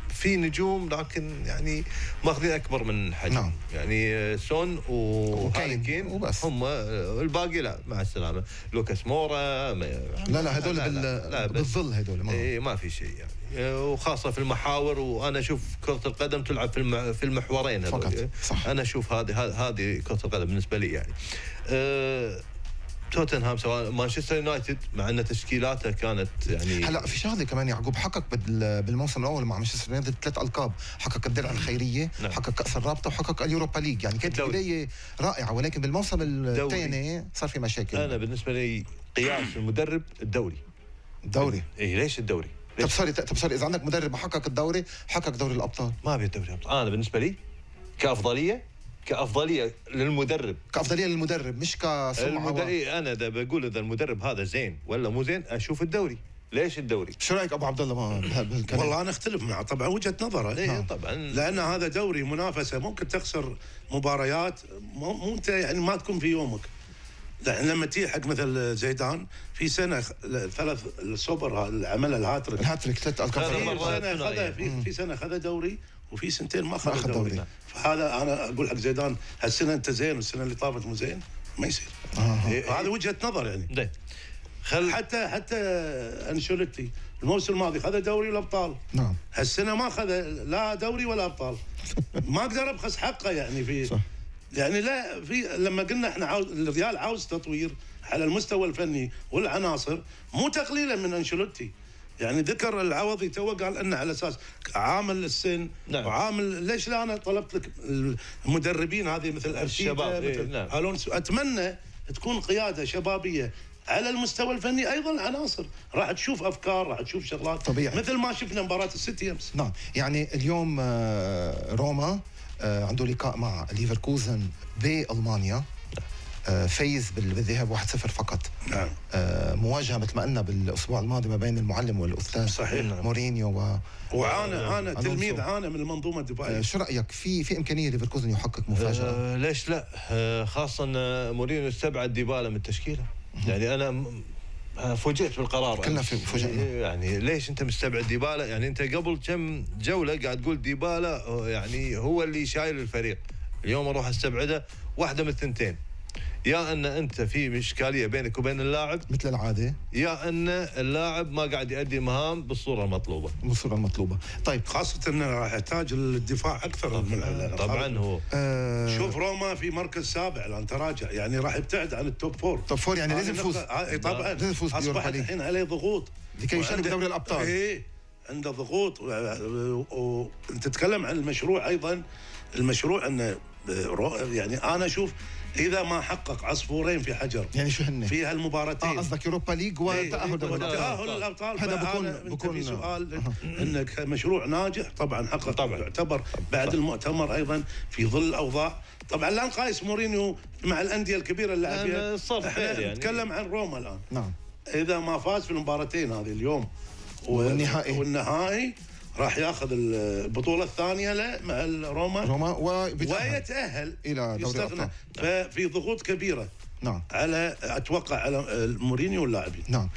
في نجوم لكن يعني ماخذين اكبر من حجم. نعم. يعني سون وهاري كين وبس، هم الباقي لا مع السلامه، لوكاس مورا لا هذول بالظل، هذول اي ما في شيء يعني، وخاصه في المحاور. وانا اشوف كره القدم تلعب في المحورين هذول، انا اشوف هذه كره القدم بالنسبه لي يعني. توتنهام سواء مانشستر يونايتد مع ان تشكيلاته كانت يعني هلا في شغله كمان يعقوب، حقق بالموسم الاول مع مانشستر يونايتد 3 ألقاب، حقق الدرع الخيريه، نعم. حقق كاس الرابطه، وحقق اليوروبا ليج، يعني كانت بدايه رائعه. ولكن بالموسم الثاني صار في مشاكل. انا بالنسبه لي قياس المدرب الدوري اي ليش الدوري؟ طب صار اذا عندك مدرب حقق الدوري، حقق دوري الابطال، ما ابي دوري الابطال. انا بالنسبه لي كأفضلية للمدرب، مش كسمعة. أنا ده بقول إذا المدرب هذا زين ولا مو زين أشوف الدوري. ليش الدوري؟ شو رايك ابو عبد الله بهالكلام؟ والله انا اختلف معه طبعا، وجهه نظره. اي طبعا، لان هذا دوري منافسه، ممكن تخسر مباريات، مو انت يعني ما تكون في يومك. لما تيجي حق مثل زيدان في سنه 3 سوبر العمل، الهاتريك 3 ألقاب، في سنه اخذ دوري وفي سنتين ما اخذ دوري. فهذا انا اقول حق زيدان هالسنه انت زين والسنه اللي طافت مو زين، ما يصير. هذا وجهه نظر يعني. ده. حتى انشيلوتي الموسم الماضي خذ دوري الابطال. نعم. هالسنه ما اخذ لا دوري ولا ابطال. ما اقدر ابخس حقه يعني في صح. يعني لا في، لما قلنا احنا الريال عاوز تطوير على المستوى الفني والعناصر، مو تقليلا من انشيلوتي. يعني ذكر العوضي تو قال انه على اساس عامل السن. نعم. وعامل ليش لا، انا طلبت لك المدربين هذه مثل الشباب مثل الونسو. اتمنى تكون قياده شبابيه على المستوى الفني ايضا، عناصر راح تشوف افكار، راح تشوف شغلات طبيعي. مثل ما شفنا مباراه السيتي امس. نعم. يعني اليوم روما عنده لقاء مع ليفركوزن بالمانيا، فايز بالذهاب 1-0 فقط. نعم. مواجهه مثل ما قلنا بالاسبوع الماضي ما بين المعلم والاستاذ. صحيح. مورينيو وعانى تلميذ عانى من المنظومه الدفاعيه. شو رايك في امكانيه ليفركوزن يحقق مفاجاه؟ ليش لا؟ خاصه مورينيو استبعد ديبالا من التشكيله. يعني انا فوجئت بالقرار، كلنا فوجئنا. يعني ليش انت مستبعد ديبالا؟ يعني انت قبل كم جوله قاعد تقول ديبالا يعني هو اللي شايل الفريق، اليوم اروح استبعده. واحده من الثنتين، يا ان انت في اشكاليه بينك وبين اللاعب مثل العاده، يا ان اللاعب ما قاعد يؤدي مهام بالصوره المطلوبه. طيب، خاصه انه راح يحتاج الدفاع اكثر. طبعا هو شوف روما في مركز 7 الان تراجع، يعني راح يبتعد عن التوب 4. توب 4 يعني لازم يفوز. طبعا لازم يفوز. اصبحت الحين عليه ضغوط لكي يشارك بدوري الابطال. اي عنده ضغوط. وانت تتكلم عن المشروع ايضا، المشروع انه يعني انا اشوف إذا ما حقق عصفورين في حجر. يعني شو هن؟ في هالمباراتين. قصدك يوروبا ليج وتأهل الأبطال. هذا بكون سؤال إنك مشروع ناجح طبعا حقق. طبعا يعتبر بعد المؤتمر أيضا في ظل الأوضاع. طبعا الآن قايس مورينيو مع الأندية الكبيرة اللي لعبها. احنا نتكلم عن روما الآن. نعم. إذا ما فاز في المباراتين هذه اليوم والنهائي راح ياخذ البطوله الثانيه له مع روما ويتاهل الى دوري الابطال. ففي ضغوط كبيره. نعم. على اتوقع على مورينيو واللاعبين. نعم.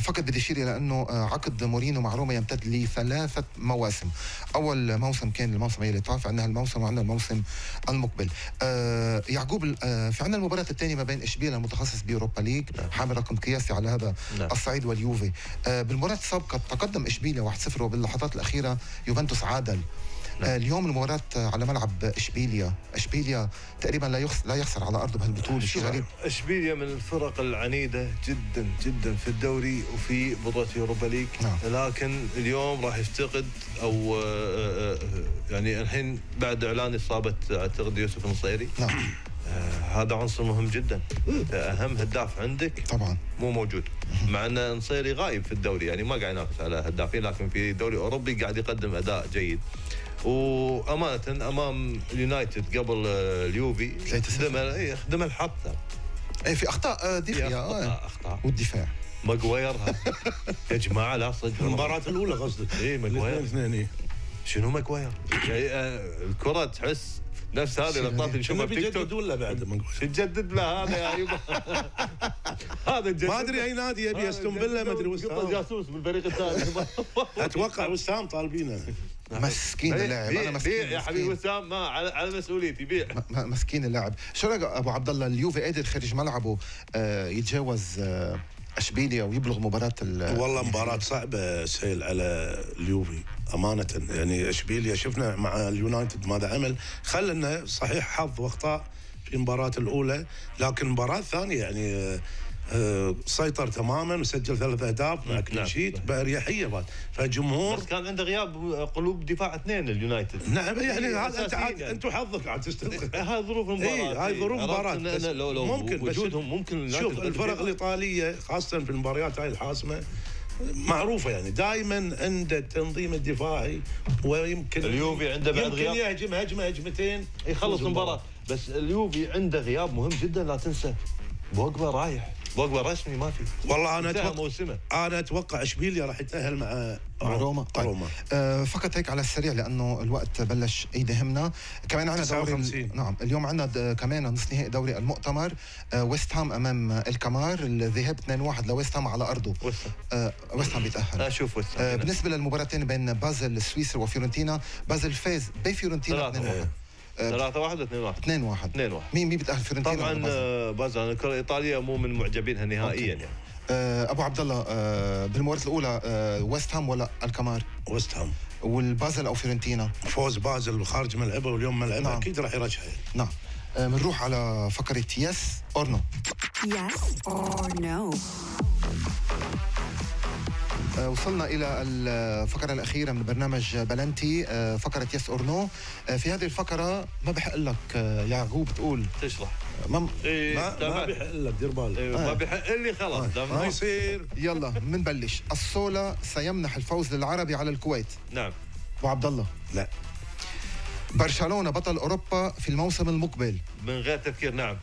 فقط بدي اشير الى انه عقد مورينيو مع روما يمتد ل3 مواسم، اول موسم كان الموسم اللي طاف، عندنا هالموسم وعندنا الموسم المقبل. يعقوب، في عندنا المباراه الثانيه ما بين اشبيليا المتخصص باوروبا ليج، حامل رقم قياسي على هذا الصعيد، واليوفي. بالمباراه السابقه تقدم اشبيليا 1-0 وباللحظات الاخيره يوفنتوس عادل. اليوم المباراة على ملعب اشبيليا تقريبا لا يخسر على ارضه بهالبطولة. شيء غريب. اشبيليا من الفرق العنيدة جدا جدا في الدوري وفي بطولة يوروبا ليج. نعم. لكن اليوم راح يفتقد، او يعني الحين بعد اعلان اصابة اعتقد يوسف النصيري. نعم. هذا عنصر مهم جدا، اهم هداف عندك طبعا مو موجود، مع ان النصيري غايب في الدوري، يعني ما قاعد ينافس على هدافين، لكن في دوري اوروبي قاعد يقدم اداء جيد. وامانه امام اليونايتد قبل اليوفي خدم الحظ. في اخطاء دفاعيه والدفاع ماجوايرها يا جماعه لا صدق المباراه الاولى قصدك؟ اي ماجواير الاثنين. شنو ماجواير؟ الكره تحس نفس هذه اللقطات اللي نشوفها بتيك توك. ولا بعد ماجواير تجدد له هذا يا ايوب. هذا ما ادري اي نادي يبي استون فيلا ما ادري ويست هام جاسوس بالفريق الثاني اتوقع ويست هام طالبينه مسكين اللاعب. انا مسكين يا حبيبي وسام ما على مسؤوليتي بيع مسكين اللاعب. شو رايك ابو عبد الله اليوفي قادر خارج ملعبه يتجاوز اشبيليا ويبلغ مباراه والله مباراه صعبه سهل على اليوفي امانه. يعني اشبيليا شفنا مع اليونايتد ماذا عمل، خلنا صحيح حظ واخطاء في المباراه الاولى، لكن المباراه الثانيه يعني سيطر تماما وسجل 3 أهداف مع كل شيء بأريحية بعد. فجمهور بس كان عنده غياب قلوب دفاع 2 اليونايتد. نعم يعني هذا انتم حظك عاد تستغرب. هاي ظروف المباراة. اي هاي ظروف المباراة ممكن وجودهم ممكن. شوف الفرق الإيطالية خاصة في المباريات هاي الحاسمة معروفة يعني دائما عنده التنظيم الدفاعي، ويمكن اليوفي عنده بعد غياب يمكن يهجم هجمة هجمتين يخلص المباراة. بس اليوفي عنده غياب مهم جدا لا تنسى، بوجبة رايح وقوة رسمي ما في. والله انا اتوقع اشبيليا راح يتاهل مع روما. طيب. فقط هيك على السريع لانه الوقت بلش يدهمنا. كمان عندنا دوري نعم اليوم عندنا كمان نصف نهائي دوري المؤتمر، ويست هام امام الكمار، الذهاب 2-1 لويست هام على ارضه. ويست هام بيتاهل. اشوف ويست هام. بالنسبه للمباراتين بين بازل السويسري وفيورنتينا، بازل فاز بفيورنتينا 2-1. 3-1 و 2-1 2-1 مين بتأهل فيورنتينا؟ طبعا بازل. الكرة الإيطالية مو من معجبينها نهائيا يعني. أبو عبد الله بالمباراة الأولى ويست هام ولا الكمار؟ ويست هام. والبازل أو فيورنتينا؟ فوز بازل خارج ملعبه واليوم ملعبه نعم. أكيد راح يرجعها. نعم بنروح على فقرة يس أور نو. يس أور نو. وصلنا إلى الفقرة الأخيرة من برنامج بلنتي، فقرة يس أور نو. في هذه الفقرة ما بحق لك يعقوب تقول تشرح ما بحق لك دير بالك ما بحق لي خلاص ما يصير. يلا منبلش. الصولة سيمنح الفوز للعربي على الكويت. نعم أبو عبد الله. لا برشلونة بطل أوروبا في الموسم المقبل. من غير تفكير نعم.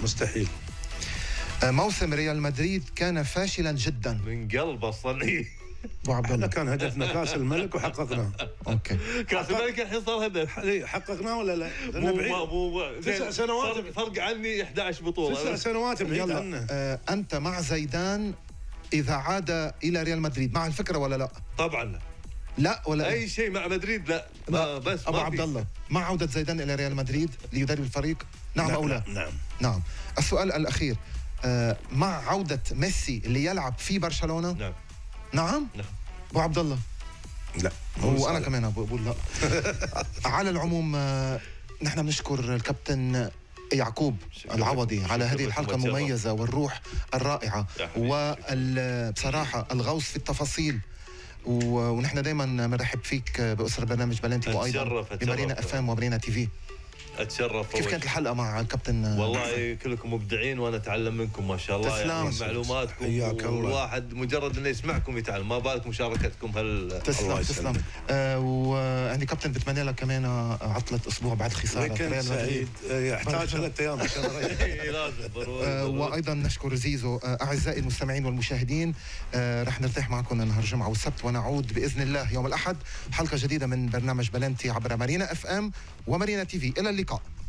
مستحيل. موسم ريال مدريد كان فاشلا جدا. من قلب الصنعي ابو عبد الله. كان هدفنا كاس الملك وحققناه. اوكي كاس الملك الحين صار هدف حققناه ولا لا؟ مو 9 سنوات فرق عني 11 بطوله. 9 سنوات بعيد عنه. انت مع زيدان اذا عاد الى ريال مدريد، مع الفكره ولا لا؟ طبعا لا. لا ولا اي شيء مع مدريد لا. بس ابو عبد الله مع عوده زيدان الى ريال مدريد ليدرب الفريق نعم او لا؟ نعم. السؤال الاخير، مع عودة ميسي اللي يلعب في برشلونة. نعم. نعم أبو عبد الله. لا وأنا كمان بقول لا. على العموم نحن بنشكر الكابتن يعقوب العوضي على هذه الحلقة المميزة والروح الرائعة وبصراحة الغوص في التفاصيل، ونحن دائما نرحب فيك بأسرة برنامج بلنتي وأيضا بمارينا FM ومارينا TV. اتشرف. كيف كانت الحلقه مع الكابتن؟ والله كلكم مبدعين وانا اتعلم منكم ما شاء الله. تسلام يعني معلوماتكم. حياك الله. الواحد مجرد انه يسمعكم يتعلم، ما بالك مشاركتكم هال. تسلم تسلم. وعندي كابتن بتمنى لك كمان عطله اسبوع بعد خساره ريال مدريد. يحتاج 3 أيام عشان لازم ضروري. وايضا نشكر زيزو. اعزائي المستمعين والمشاهدين رح نرتاح معكم نهار الجمعه والسبت، ونعود باذن الله يوم الاحد حلقه جديده من برنامج بلنتي عبر مارينا FM ومارينا TV. الى اللقاء.